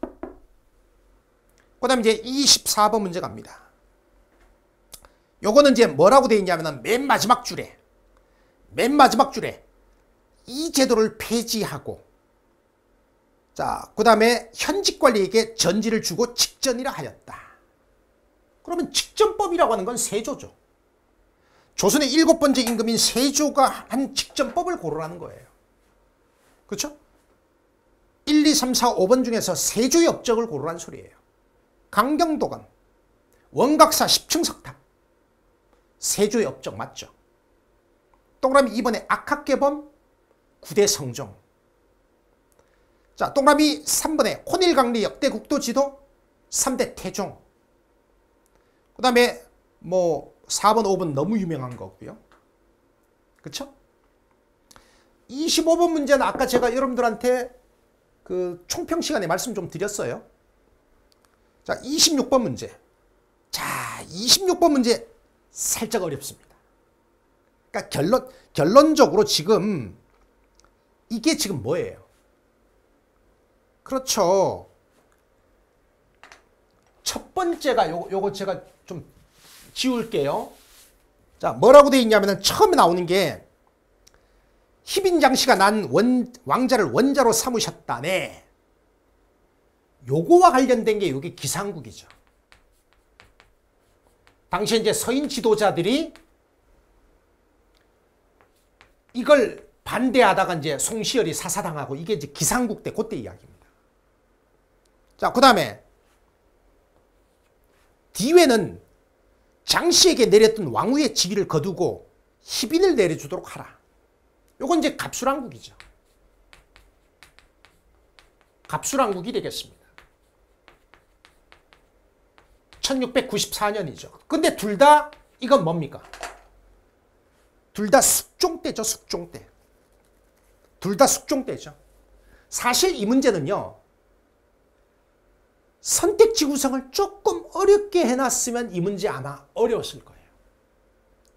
그 다음 이제 이십사 번 문제 갑니다. 요거는 이제 뭐라고 되어 있냐면 맨 마지막 줄에 맨 마지막 줄에 이 제도를 폐지하고, 자, 그 다음에 현직 관리에게 전지를 주고 직전이라 하였다. 그러면 직전법이라고 하는 건 세조죠. 조선의 일곱 번째 임금인 세조가 한 직전법을 고르라는 거예요. 그렇죠? 일, 이, 삼, 사, 오 번 중에서 세조의 업적을 고르라는 소리예요. 강경도감, 원각사 십 층 석탑, 세조의 업적 맞죠? 동그라미 이 번에 악학개범, 구대 성종. 자, 동그라미 삼 번에 혼일강리 역대 국도지도, 삼대 태종. 그 다음에 뭐 사 번, 오 번 너무 유명한 거고요. 그쵸? 이십오 번 문제는 아까 제가 여러분들한테 그 총평 시간에 말씀 좀 드렸어요. 자, 이십육 번 문제. 자, 이십육 번 문제 살짝 어렵습니다. 그러니까 결론, 결론적으로 지금 이게 지금 뭐예요? 그렇죠. 첫 번째가 요거, 요거 제가 좀 지울게요. 자, 뭐라고 되어 있냐면 처음에 나오는 게 희빈장씨가 난 원, 왕자를 원자로 삼으셨다네. 요거와 관련된 게 요게 기상국이죠. 당시에 이제 서인 지도자들이 이걸 반대하다가 이제 송시열이 사사당하고, 이게 이제 기상국 때 그때 이야기입니다. 자, 그 다음에 디웨는 장씨에게 내렸던 왕후의 직위를 거두고 희빈을 내려주도록 하라. 요건 이제 갑술왕국이죠. 갑술왕국이 되겠습니다. 천육백구십사 년이죠. 근데 둘 다 이건 뭡니까? 둘 다 숙종 때죠. 숙종 때. 둘 다 숙종 때죠. 사실 이 문제는요, 선택지 구성을 조금 어렵게 해놨으면 이 문제 아마 어려웠을 거예요.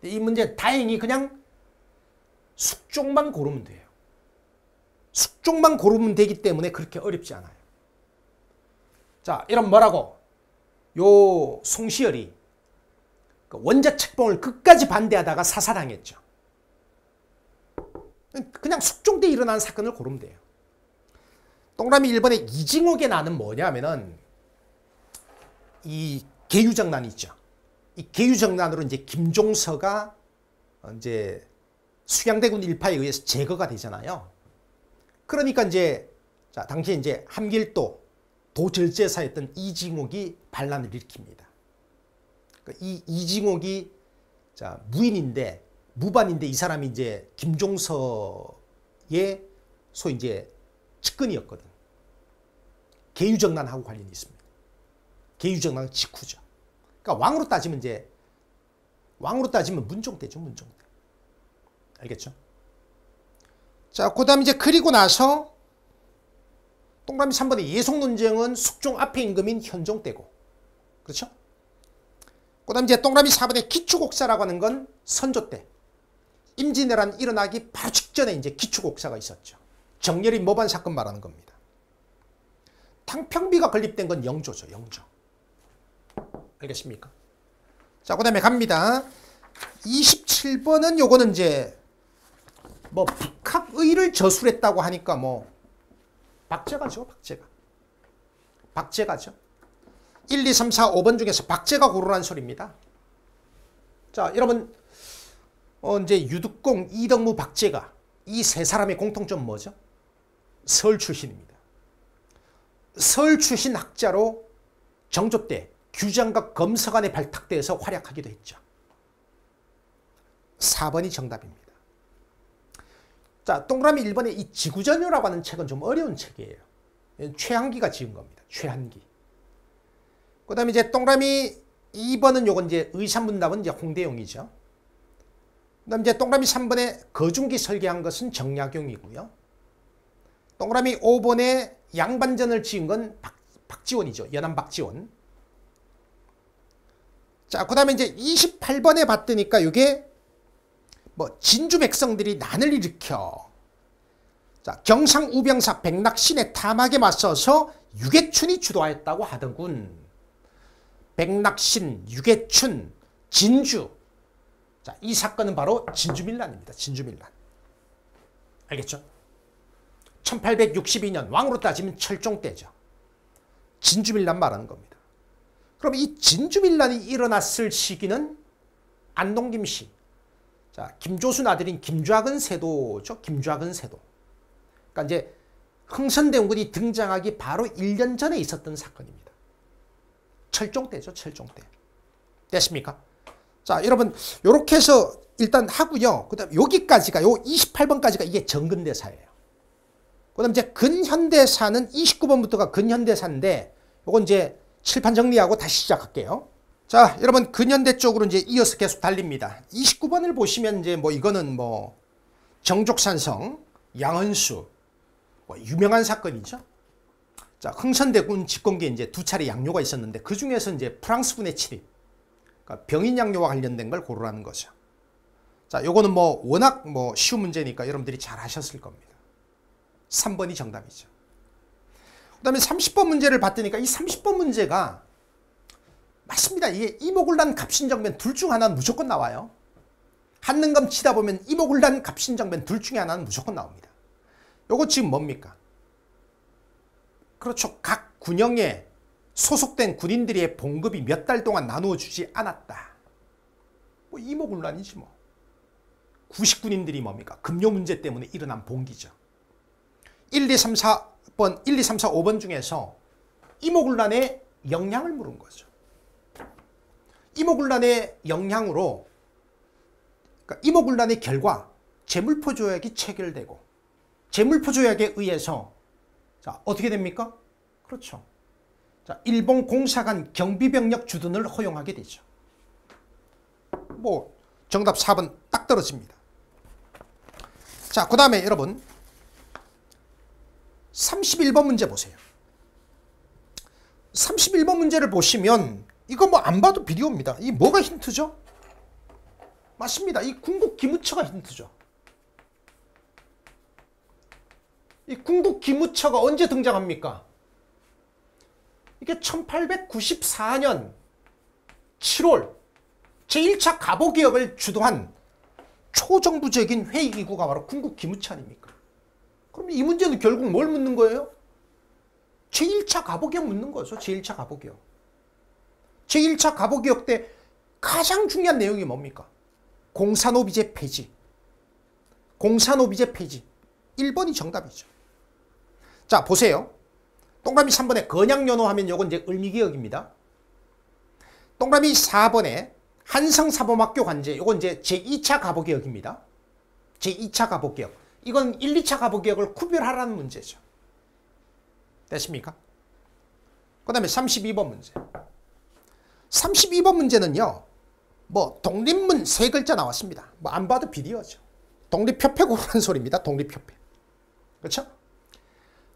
이 문제 다행히 그냥 숙종만 고르면 돼요. 숙종만 고르면 되기 때문에 그렇게 어렵지 않아요. 자, 이런 뭐라고? 요 송시열이 원자 책봉을 끝까지 반대하다가 사사당했죠. 그냥 숙종 때 일어난 사건을 고르면 돼요. 동그라미 일 번에 이징옥의 난은 뭐냐면은 이 계유정난이 있죠. 이 계유정난으로 이제 김종서가 이제 숙양대군 일파에 의해서 제거가 되잖아요. 그러니까 이제 자, 당시에 이제 함길도 도절제사였던 이징옥이 반란을 일으킵니다. 이 이징옥이 자, 무인인데 무반인데 이 사람이 이제 김종서의 소위 이제 측근이었거든. 계유정난하고 관련이 있습니다. 계유정난 직후죠. 그러니까 왕으로 따지면 이제 왕으로 따지면 문종 때죠, 문종 때. 알겠죠? 자, 그다음 이제 그리고 나서 동그라미 삼 번에 예속 논쟁은 숙종 앞에 임금인 현종 때고, 그렇죠? 그다음 이제 동그라미 사 번에 기축옥사라고 하는 건 선조 때. 임진왜란 일어나기 바로 직전에 이제 기축옥사가 있었죠. 정렬이 모반 사건 말하는 겁니다. 탕평비가 건립된 건 영조죠. 영조. 알겠습니까? 자, 그 다음에 갑니다. 이십칠 번은 요거는 이제 뭐 북학의를 저술했다고 하니까 뭐 박제가죠. 박제가. 박제가죠. 일, 이, 삼, 사, 오 번 중에서 박제가 고르라는 소리입니다. 자, 여러분 어, 이제 유득공, 이덕무, 박제가 이 세 사람의 공통점은 뭐죠? 서울 출신입니다. 서울 출신 학자로 정조 때 규장과 검서관에 발탁돼서 활약하기도 했죠. 사 번이 정답입니다. 자, 동그라미 일 번의 이 지구전요라고 하는 책은 좀 어려운 책이에요. 최한기가 지은 겁니다. 최한기. 그 다음에 이제 동그라미 이 번은 요건 이제 의산분답은 이제 홍대용이죠. 그 다음에 이제 동그라미 삼 번에 거중기 설계한 것은 정약용이고요. 동그라미 오 번에 양반전을 지은 건 박, 박지원이죠. 연암 박지원. 자, 그 다음에 이제 이십팔 번에 봤더니까 이게 뭐 진주 백성들이 난을 일으켜 자, 경상 우병사 백낙신의 탐학에 맞서서 유계춘이 주도하였다고 하더군. 백낙신, 유계춘, 진주. 자, 이 사건은 바로 진주밀란입니다. 진주밀란. 알겠죠? 천팔백육십이 년 왕으로 따지면 철종 때죠. 진주밀란 말하는 겁니다. 그럼 이 진주밀란이 일어났을 시기는 안동김씨. 자, 김조순 아들인 김좌근 세도죠. 김좌근 세도. 그러니까 이제 흥선대원군이 등장하기 바로 일 년 전에 있었던 사건입니다. 철종 때죠. 철종 때. 됐습니까? 자, 여러분 요렇게 해서 일단 하고요. 그다음 여기까지가 요 이십팔 번까지가 이게 정근대사예요. 그다음 이제 근현대사는 이십구 번부터가 근현대사인데 요건 이제 칠판 정리하고 다시 시작할게요. 자, 여러분 근현대 쪽으로 이제 이어서 계속 달립니다. 이십구 번을 보시면 이제 뭐 이거는 뭐 정족산성, 양헌수 뭐 유명한 사건이죠. 자, 흥선대군 집권기에 이제 두 차례 양료가 있었는데 그 중에서 이제 프랑스군의 침입, 그러니까 병인 양료와 관련된 걸 고르라는 거죠. 자, 요거는 뭐 워낙 뭐 쉬운 문제니까 여러분들이 잘 하셨을 겁니다. 삼 번이 정답이죠. 그 다음에 삼십 번 문제를 봤더니까 이 삼십 번 문제가 맞습니다. 이게 이모굴란 갑신정변 둘 중 하나는 무조건 나와요. 한능검 치다 보면 이모굴란 갑신정변 둘 중에 하나는 무조건 나옵니다. 요거 지금 뭡니까? 그렇죠. 각 군영에 소속된 군인들의 봉급이 몇 달 동안 나누어 주지 않았다. 뭐 이모군란이지 뭐. 구식군인들이 뭡니까? 급료 문제 때문에 일어난 봉기죠. 일, 이, 삼, 사 번, 일, 이, 삼, 사, 오 번 중에서 이모군란의 영향을 물은 거죠. 이모군란의 영향으로 그러니까 이모군란의 결과 재물포 조약이 체결되고 재물포 조약에 의해서 자, 어떻게 됩니까? 그렇죠. 자, 일본 공사 간 경비병력 주둔을 허용하게 되죠. 뭐 정답 사 번 딱 떨어집니다. 자, 그 다음에 여러분 삼십일 번 문제 보세요. 삼십일 번 문제를 보시면 이거 뭐 안 봐도 비디오입니다. 이 뭐가 힌트죠? 맞습니다. 이 군국기무처가 힌트죠. 이 군국기무처가 언제 등장합니까? 이게 천팔백구십사 년 칠월 제일 차 갑오개혁을 주도한 초정부적인 회의기구가 바로 군국기무처 아닙니까? 그럼 이 문제는 결국 뭘 묻는 거예요? 제일 차 갑오개혁 묻는 거죠. 제일 차 갑오개혁. 제일 차 갑오개혁 때 가장 중요한 내용이 뭡니까? 공산오비제 폐지. 공산오비제 폐지. 일 번이 정답이죠. 자, 보세요. 동그라미 삼 번에 건양연호 하면 요건 이제 을미개혁입니다. 동그라미 사 번에 한성사범학교 관제, 요건 이제 제이 차 갑오개혁입니다. 제이 차 갑오개혁. 이건 일, 이 차 갑오개혁을 구별하라는 문제죠. 됐습니까? 그 다음에 삼십이 번 문제. 삼십이 번 문제는요, 뭐, 독립문 세 글자 나왔습니다. 뭐, 안 봐도 비디오죠. 독립협회 고르는 소리입니다. 독립협회. 그렇죠?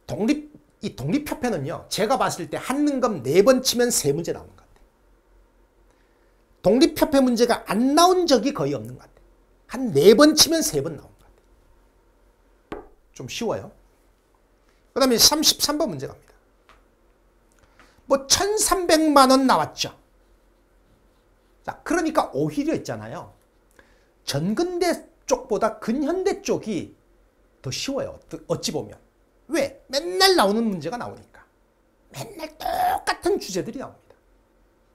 독립, 이 독립협회는요, 제가 봤을 때 한능검 네 번 치면 세 문제 나오는 것 같아요. 독립협회 문제가 안 나온 적이 거의 없는 것 같아요. 한 네 번 치면 세 번 나오는 것 같아요. 좀 쉬워요. 그 다음에 삼십삼 번 문제 갑니다. 뭐, 천삼백만 원 나왔죠. 자, 그러니까 오히려 있잖아요. 전근대 쪽보다 근현대 쪽이 더 쉬워요. 어찌 보면. 왜? 맨날 나오는 문제가 나오니까. 맨날 똑같은 주제들이 나옵니다.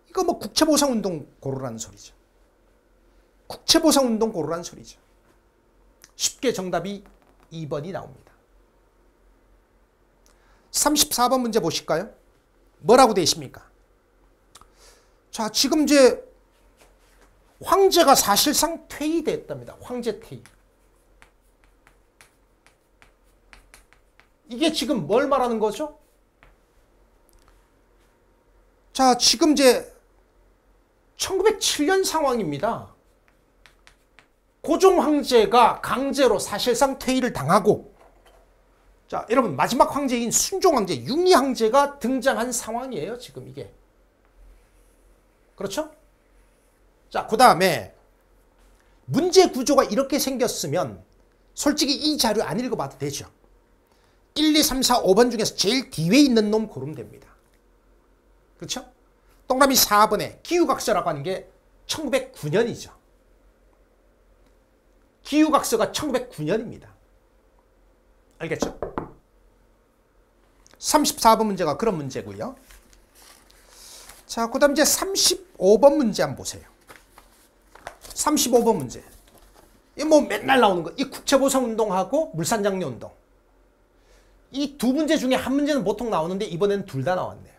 이거 뭐 국채보상운동 고르라는 소리죠. 국채보상운동 고르라는 소리죠. 쉽게 정답이 이 번이 나옵니다. 삼십사 번 문제 보실까요? 뭐라고 되어 있습니까? 자, 지금 이제 황제가 사실상 퇴위됐답니다. 황제 퇴위. 이게 지금 뭘 말하는 거죠? 자, 지금 이제 천구백칠 년 상황입니다. 고종 황제가 강제로 사실상 퇴위를 당하고, 자, 여러분 마지막 황제인 순종 황제, 융리 황제가 등장한 상황이에요, 지금 이게. 그렇죠? 자, 그 다음에 문제 구조가 이렇게 생겼으면 솔직히 이 자료 안 읽어봐도 되죠. 일, 이, 삼, 사, 오 번 중에서 제일 뒤에 있는 놈 고르면 됩니다. 그렇죠? 동그라미 사 번에 기후각서라고 하는 게 천구백구 년이죠. 기후각서가 천구백구 년입니다. 알겠죠? 삼십사 번 문제가 그런 문제고요. 자, 그 다음 이제 삼십오 번 문제 한번 보세요. 삼십오 번 문제. 이게 뭐 맨날 나오는 거. 이 국채보상운동하고 물산장려운동. 이 두 문제 중에 한 문제는 보통 나오는데 이번에는 둘 다 나왔네요.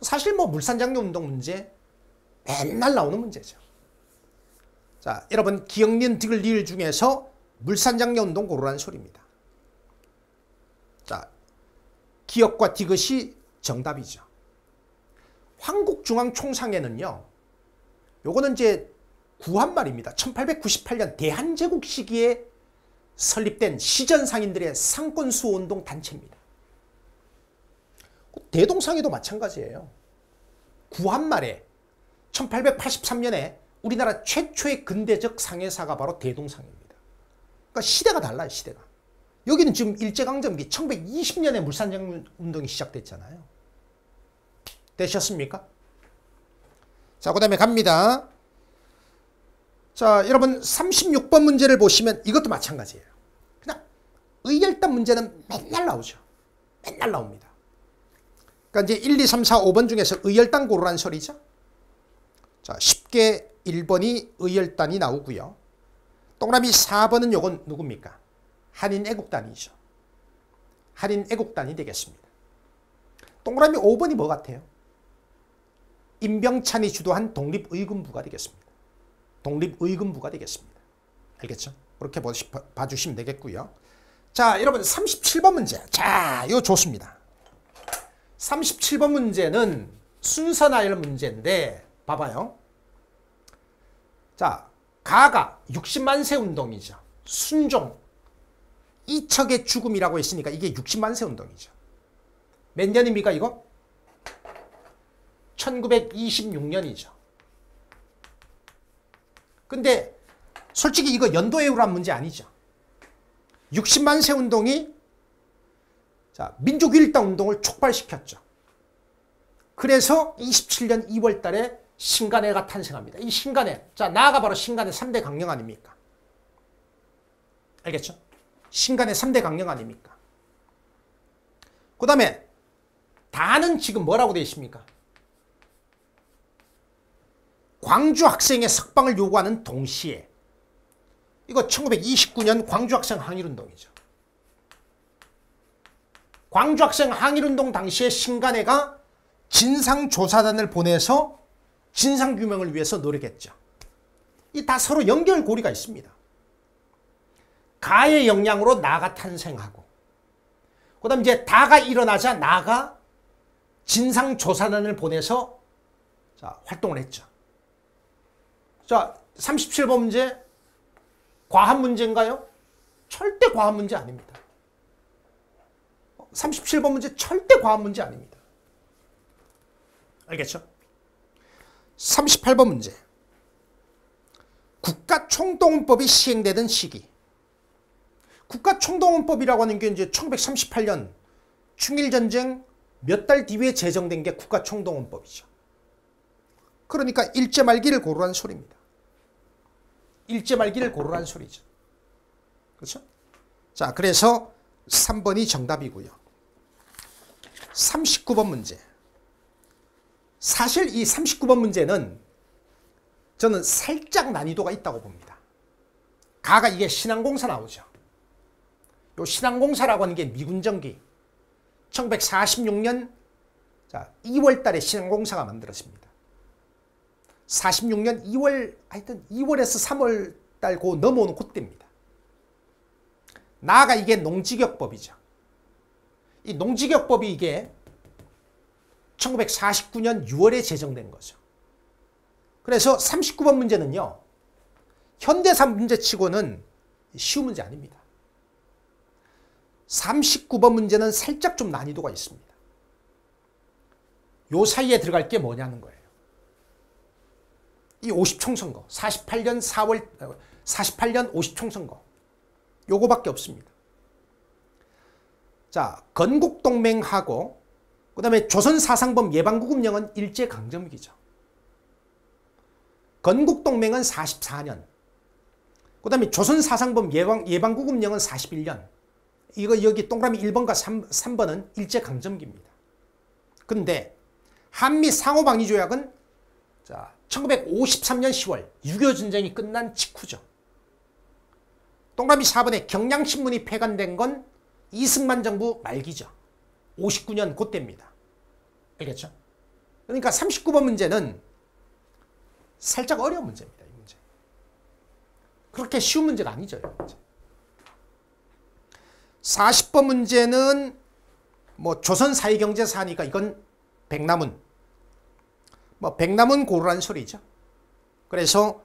사실 뭐 물산장려운동 문제 맨날 나오는 문제죠. 자, 여러분 기역니은 득을 니을 중에서 물산장려운동 고르라는 소리입니다. 자, 기역과 디귿이 정답이죠. 황국중앙총상에는요, 요거는 이제 구한말입니다. 천팔백구십팔 년 대한제국 시기에 설립된 시전상인들의 상권수호운동 단체입니다. 대동상에도 마찬가지예요. 구한말에 천팔백팔십삼 년에 우리나라 최초의 근대적 상해사가 바로 대동상입니다. 그러니까 시대가 달라요, 시대가. 여기는 지금 일제강점기 천구백이십 년에 물산장려운동이 시작됐잖아요. 되셨습니까? 자, 그 다음에 갑니다. 자, 여러분 삼십육 번 문제를 보시면 이것도 마찬가지예요. 그냥 의열단 문제는 맨날 나오죠. 맨날 나옵니다. 그러니까 이제 일, 이, 삼, 사, 오 번 중에서 의열단 고르라는 소리죠. 자, 쉽게 일 번이 의열단이 나오고요. 동그라미 사 번은 요건 누굽니까? 한인애국단이죠. 한인애국단이 되겠습니다. 동그라미 오 번이 뭐 같아요? 임병찬이 주도한 독립의군부가 되겠습니다. 독립의군부가 되겠습니다. 알겠죠? 그렇게 봐주시면 되겠고요. 자, 여러분 삼십칠 번 문제. 자, 이거 좋습니다. 삼십칠 번 문제는 순서나열 문제인데 봐봐요. 자, 가가 육십만 세 운동이죠. 순종 이척의 죽음이라고 했으니까 이게 육십만 세 운동이죠. 몇 년입니까 이거? 천구백이십육 년이죠. 근데 솔직히 이거 연도 외우란 문제 아니죠. 육십만 세 운동이 자, 민족유일당 운동을 촉발시켰죠. 그래서 이십칠 년 이 월 달에 신간회가 탄생합니다. 이 신간회, 자, 나아가 바로 신간회 삼 대 강령 아닙니까? 알겠죠? 신간회 삼 대 강령 아닙니까? 그 다음에 다는 지금 뭐라고 되어 있습니까? 광주 학생의 석방을 요구하는 동시에, 이거 천구백이십구 년 광주 학생 항일운동이죠. 광주 학생 항일운동 당시에 신간회가 진상조사단을 보내서 진상규명을 위해서 노력했죠. 이 다 서로 연결고리가 있습니다. 가의 영향으로 나가 탄생하고, 그 다음 이제 다가 일어나자 나가 진상조사단을 보내서 자, 활동을 했죠. 자, 삼십칠 번 문제, 과한 문제인가요? 절대 과한 문제 아닙니다. 삼십칠 번 문제 절대 과한 문제 아닙니다. 알겠죠? 삼십팔 번 문제. 국가총동원법이 시행되던 시기. 국가총동원법이라고 하는 게 이제 천구백삼십팔 년 충일전쟁 몇 달 뒤에 제정된 게 국가총동원법이죠. 그러니까 일제 말기를 고르라는 소리입니다. 일제 말기를 고르라는 소리죠. 그렇죠? 자, 그래서 삼 번이 정답이고요. 삼십구 번 문제. 사실 이 삼십구 번 문제는 저는 살짝 난이도가 있다고 봅니다. 가가 이게 신한공사 나오죠. 요 신항공사라고 하는 게 미군정기 천구백사십육 년 자, 이월 달에 신항공사가 만들어집니다. 사십육 년 이월, 하여튼 이월에서 삼월 달 고 넘어오는 그때입니다. 나아가 이게 농지개혁법이죠. 이 농지개혁법이 이게 천구백사십구 년 유월에 제정된 거죠. 그래서 삼십구 번 문제는요. 현대산 문제치고는 쉬운 문제 아닙니다. 삼십구 번 문제는 살짝 좀 난이도가 있습니다. 요 사이에 들어갈 게 뭐냐는 거예요. 이 오십 총선거, 사십팔 년 사월, 사십팔 년 오십 총선거. 요거밖에 없습니다. 자, 건국동맹하고 그 다음에 조선사상범 예방구금령은 일제강점기죠. 건국동맹은 사십사 년, 그 다음에 조선사상범 예방, 예방구금령은 사십일 년. 이거 여기 동그라미 일 번과 삼 번은 일제강점기입니다. 근데 한미 상호방위조약은 자, 천구백오십삼 년 시월 육이오 전쟁이 끝난 직후죠. 동그라미 사 번에 경향신문이 폐간된 건 이승만 정부 말기죠. 오십구 년 그때입니다. 알겠죠? 그러니까 삼십구 번 문제는 살짝 어려운 문제입니다. 이 문제. 그렇게 쉬운 문제가 아니죠. 문제. 사십 번 문제는 뭐 조선사회경제사니까 이건 백남은. 뭐 백남은 고루란 소리죠. 그래서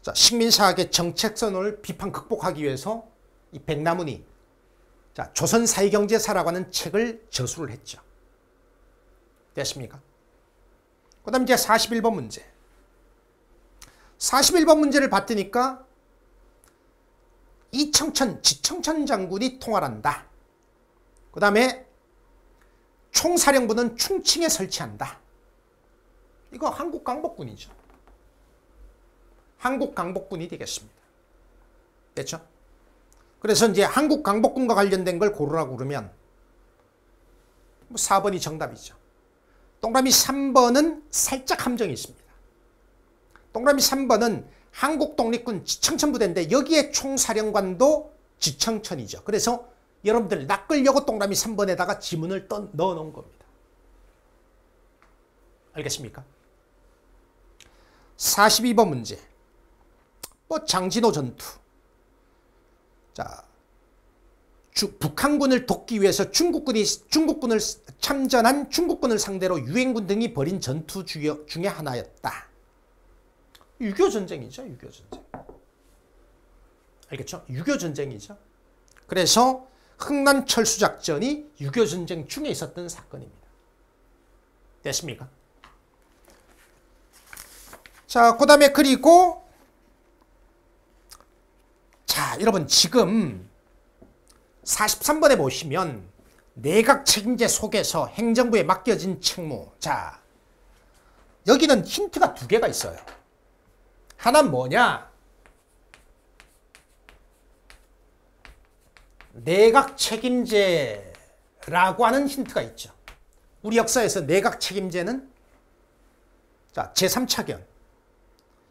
자, 식민사학의 정책선을 비판 극복하기 위해서 이 백남은이 자, 조선사회경제사라고 하는 책을 저술을 했죠. 됐습니까? 그 다음 이제 사십일 번 문제. 사십일 번 문제를 봤더니까 이청천, 지청천 장군이 통할한다. 그 다음에 총사령부는 충칭에 설치한다. 이거 한국 강복군이죠. 한국 강복군이 되겠습니다. 됐죠? 그래서 이제 한국 강복군과 관련된 걸 고르라고 그러면 뭐 사 번이 정답이죠. 동그라미 삼 번은 살짝 함정이 있습니다. 동그라미 삼 번은 한국 독립군 지청천부대인데 여기에 총사령관도 지청천이죠. 그래서 여러분들 낚으려고 동그라미 삼 번에다가 지문을 떠, 넣어놓은 겁니다. 알겠습니까? 사십이 번 문제. 뭐 장진호 전투. 자, 주, 북한군을 돕기 위해서 중국군이, 중국군을 참전한 중국군을 상대로 유엔군 등이 벌인 전투 주여, 중에 하나였다. 유교 전쟁이죠. 유교 전쟁. 알겠죠? 유교 전쟁이죠. 그래서 흥남 철수 작전이 유교 전쟁 중에 있었던 사건입니다. 됐습니까? 자, 그다음에 그리고 자, 여러분 지금 사십삼 번에 보시면 내각 책임제 속에서 행정부에 맡겨진 책무. 자, 여기는 힌트가 두 개가 있어요. 하나는 뭐냐? 내각 책임제라고 하는 힌트가 있죠. 우리 역사에서 내각 책임제는 자, 제삼 차견.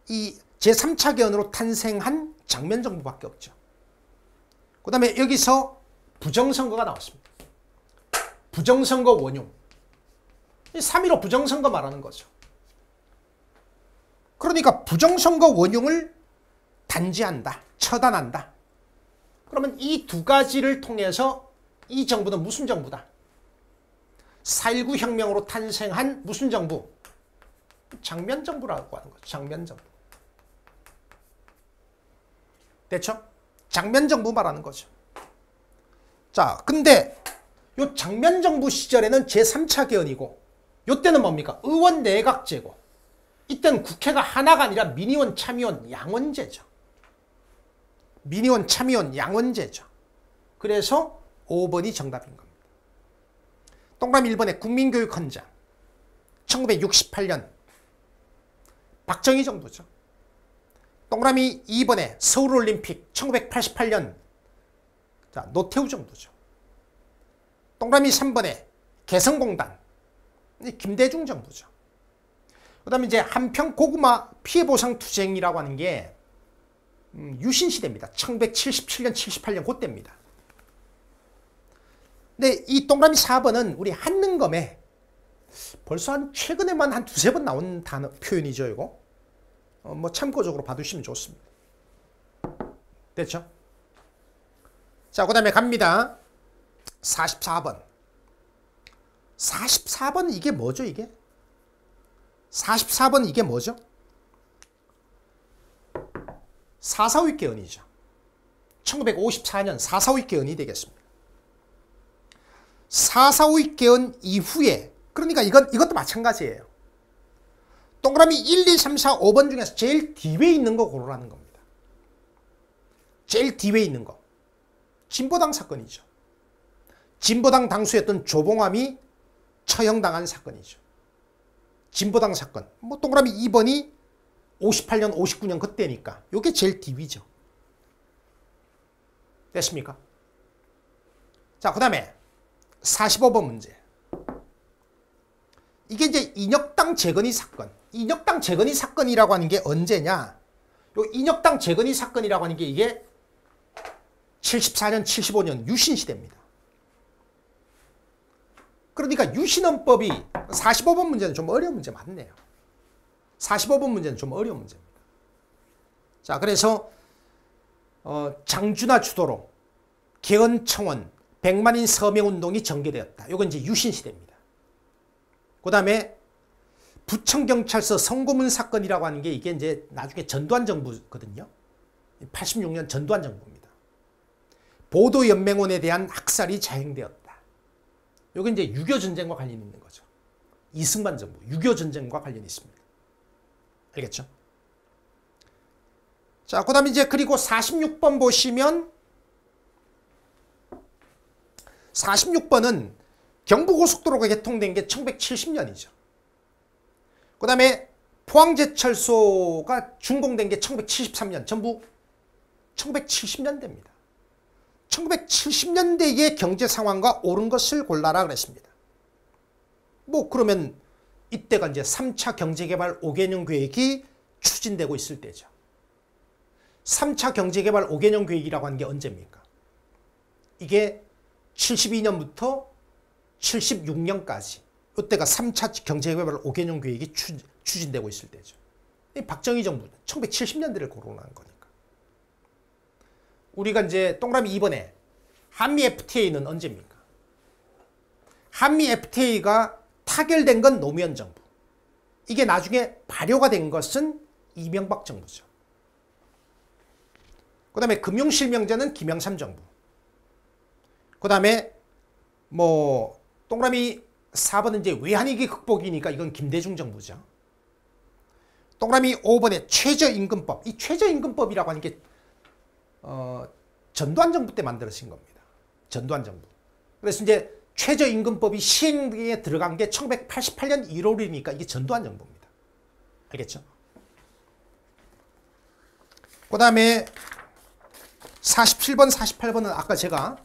이 제삼 차견으로 탄생한 장면정부밖에 없죠. 그 다음에 여기서 부정선거가 나왔습니다. 부정선거 원흉. 삼 일오 부정선거 말하는 거죠. 그러니까 부정선거 원흉을 단죄한다. 처단한다. 그러면 이 두 가지를 통해서 이 정부는 무슨 정부다? 사 일구 혁명으로 탄생한 무슨 정부? 장면정부라고 하는 거죠. 장면정부. 됐죠? 장면정부 말하는 거죠. 자, 근데 요 장면정부 시절에는 제삼 차 개헌이고 요때는 뭡니까? 의원 내각제고 이때는 국회가 하나가 아니라 민의원, 참의원, 양원제죠. 민의원, 참의원, 양원제죠. 그래서 오 번이 정답인 겁니다. 동그라미 일 번에 국민교육 헌장. 천구백육십팔 년 박정희 정부죠. 동그라미 이 번에 서울올림픽 천구백팔십팔 년 자, 노태우 정부죠. 동그라미 삼 번에 개성공단 김대중 정부죠. 그 다음에 이제 한평 고구마 피해보상투쟁이라고 하는 게 음, 유신시대입니다. 천구백칠십칠 년 칠십팔 년 그때입니다. 근데 이 동그라미 사 번은 우리 한능검에 벌써 한 최근에만 한 두세 번 나온 단어, 표현이죠, 이거. 어, 뭐 참고적으로 봐두시면 좋습니다. 됐죠? 자, 그 다음에 갑니다. 사십사 번. 사십사 번 이게 뭐죠, 이게? 사십사 번 이게 뭐죠? 사사오육 개헌이죠. 천구백오십사 년 사사오육 개헌이 되겠습니다. 사사오육 개헌 이후에, 그러니까 이건, 이것도 마찬가지예요. 동그라미 일, 이, 삼, 사, 오 번 중에서 제일 뒤에 있는 거 고르라는 겁니다. 제일 뒤에 있는 거. 진보당 사건이죠. 진보당 당수였던 조봉암이 처형당한 사건이죠. 진보당 사건. 뭐 동그라미 이 번이 오십팔 년, 오십구 년 그때니까 요게 제일 뒤위죠. 됐습니까? 자, 그 다음에 사십오 번 문제. 이게 이제 인혁당 재건이 사건. 인혁당 재건이 사건이라고 하는 게 언제냐? 요 인혁당 재건이 사건이라고 하는 게 이게 칠십사 년, 칠십오 년 유신시대입니다. 그러니까 유신헌법이 사십오 번 문제는 좀 어려운 문제 맞네요. 사십오 번 문제는 좀 어려운 문제입니다. 자, 그래서 어, 장준하 주도로 개헌청원 백만인 서명운동이 전개되었다. 이건 이제 유신시대입니다. 그 다음에 부천경찰서 성고문 사건이라고 하는 게 이게 이제 나중에 전두환 정부거든요. 팔십육 년 전두환 정부입니다. 보도연맹원에 대한 학살이 자행되었다. 요게 이제 유교전쟁과 관련이 있는 거죠. 이승만 정부, 유교전쟁과 관련이 있습니다. 알겠죠? 자, 그 다음에 이제 그리고 사십육 번 보시면 사십육 번은 경부고속도로가 개통된 게 천구백칠십 년이죠. 그 다음에 포항제철소가 준공된 게 천구백칠십삼 년, 전부 천구백칠십 년대입니다. 천구백칠십 년대의 경제 상황과 옳은 것을 골라라 그랬습니다. 뭐 그러면 이때가 이제 삼 차 경제개발 오 개년 계획이 추진되고 있을 때죠. 삼 차 경제개발 오 개년 계획이라고 하는 게 언제입니까? 이게 칠십이 년부터 칠십육 년까지 이때가 삼 차 경제개발 오 개년 계획이 추진되고 있을 때죠. 박정희 정부 천구백칠십 년대를 거론한 거니까. 우리가 이제 동그라미 이 번에 한미 에프티에이는 언제입니까? 한미 에프티에이가 타결된 건 노무현 정부. 이게 나중에 발효가 된 것은 이명박 정부죠. 그 다음에 금융실명제는 김영삼 정부. 그 다음에 뭐 동그라미 사 번은 이제 외환위기 극복이니까 이건 김대중 정부죠. 동그라미 오 번에 최저임금법. 이 최저임금법이라고 하는 게 어, 전두환 정부 때 만들어진 겁니다. 전두환 정부. 그래서 이제 최저임금법이 시행에 들어간 게 천구백팔십팔 년 일 월이니까 이게 전두환 정부입니다. 알겠죠? 그 다음에 사십칠 번, 사십팔 번은 아까 제가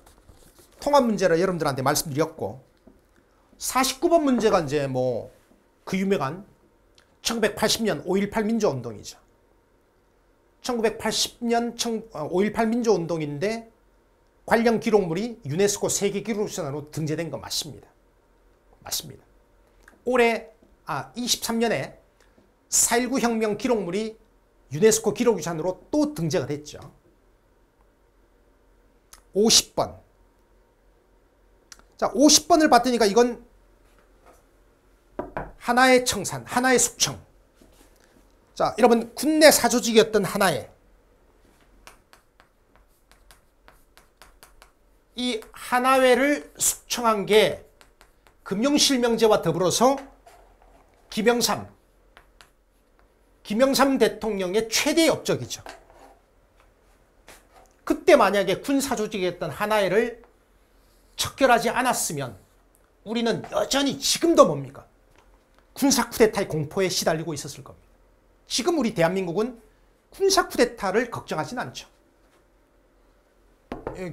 통합 문제라 여러분들한테 말씀드렸고, 사십구 번 문제가 이제 뭐 그 유명한 천구백팔십 년 오 일팔 민주운동이죠. 천구백팔십 년 오 일팔 민주운동인데 관련 기록물이 유네스코 세계기록유산으로 등재된 거 맞습니다. 맞습니다. 올해 아 이십삼 년에 사 일구 혁명 기록물이 유네스코 기록유산으로 또 등재가 됐죠. 오십 번. 자, 오십 번을 봤더니까 이건 하나의 청산, 하나의 숙청. 자, 여러분, 군내 사조직이었던 하나의 이 하나회를 숙청한 게 금융실명제와 더불어서 김영삼, 김영삼 대통령의 최대의 업적이죠. 그때 만약에 군사조직이었던 하나회를 척결하지 않았으면 우리는 여전히 지금도 뭡니까? 군사 쿠데타의 공포에 시달리고 있었을 겁니다. 지금 우리 대한민국은 군사 쿠데타를 걱정하진 않죠.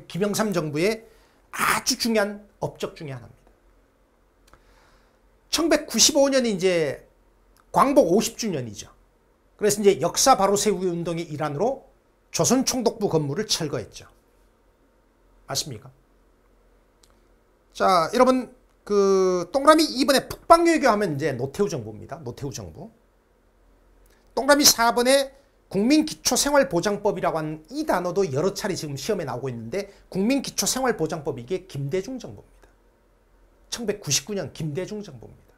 김영삼 정부의 아주 중요한 업적 중에 하나입니다. 천구백구십오 년이 이제 광복 오십 주년이죠. 그래서 이제 역사 바로 세우기 운동의 일환으로 조선 총독부 건물을 철거했죠. 맞습니까? 자, 여러분 그 동그라미 이 번에 북방외교 하면 이제 노태우 정부입니다. 노태우 정부. 동그라미 사 번에 국민기초생활보장법이라고 하는 이 단어도 여러 차례 지금 시험에 나오고 있는데, 국민기초생활보장법, 이게 김대중 정부입니다. 천구백구십구 년 김대중 정부입니다.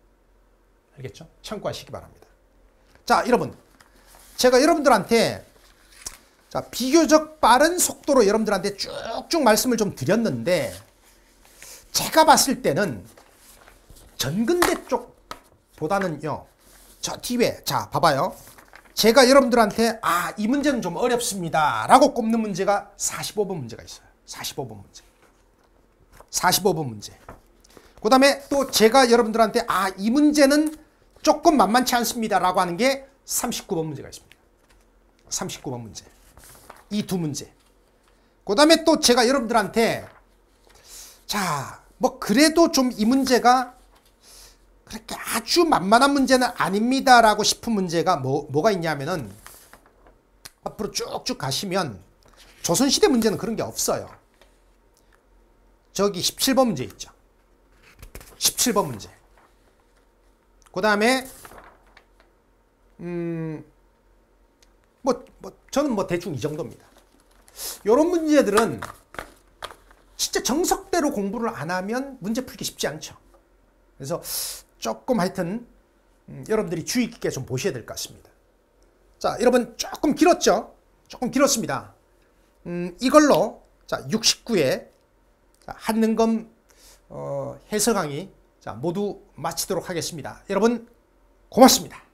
알겠죠? 참고하시기 바랍니다. 자, 여러분, 제가 여러분들한테 자, 비교적 빠른 속도로 여러분들한테 쭉쭉 말씀을 좀 드렸는데, 제가 봤을 때는 전근대 쪽보다는요, 저 뒤에, 자, 봐봐요. 제가 여러분들한테 아, 이 문제는 좀 어렵습니다 라고 꼽는 문제가 사십오 번 문제가 있어요. 사십오 번 문제. 사십오 번 문제. 그 다음에 또 제가 여러분들한테 아, 이 문제는 조금 만만치 않습니다 라고 하는 게 삼십구 번 문제가 있습니다. 삼십구 번 문제. 이 두 문제. 그 다음에 또 제가 여러분들한테 자, 뭐 그래도 좀 이 문제가 그렇게 아주 만만한 문제는 아닙니다라고 싶은 문제가 뭐, 뭐가 있냐면은, 앞으로 쭉쭉 가시면 조선시대 문제는 그런 게 없어요. 저기 십칠 번 문제 있죠. 십칠 번 문제. 그 다음에 음, 뭐, 뭐 저는 뭐 대충 이 정도입니다. 요런 문제들은 진짜 정석대로 공부를 안 하면 문제 풀기 쉽지 않죠. 그래서 조금 하여튼 음, 여러분들이 주의 깊게 좀 보셔야 될 것 같습니다. 자, 여러분 조금 길었죠? 조금 길었습니다. 음, 이걸로 자, 육십구 회 자, 한능검 어, 해설 강의 자, 모두 마치도록 하겠습니다. 여러분 고맙습니다.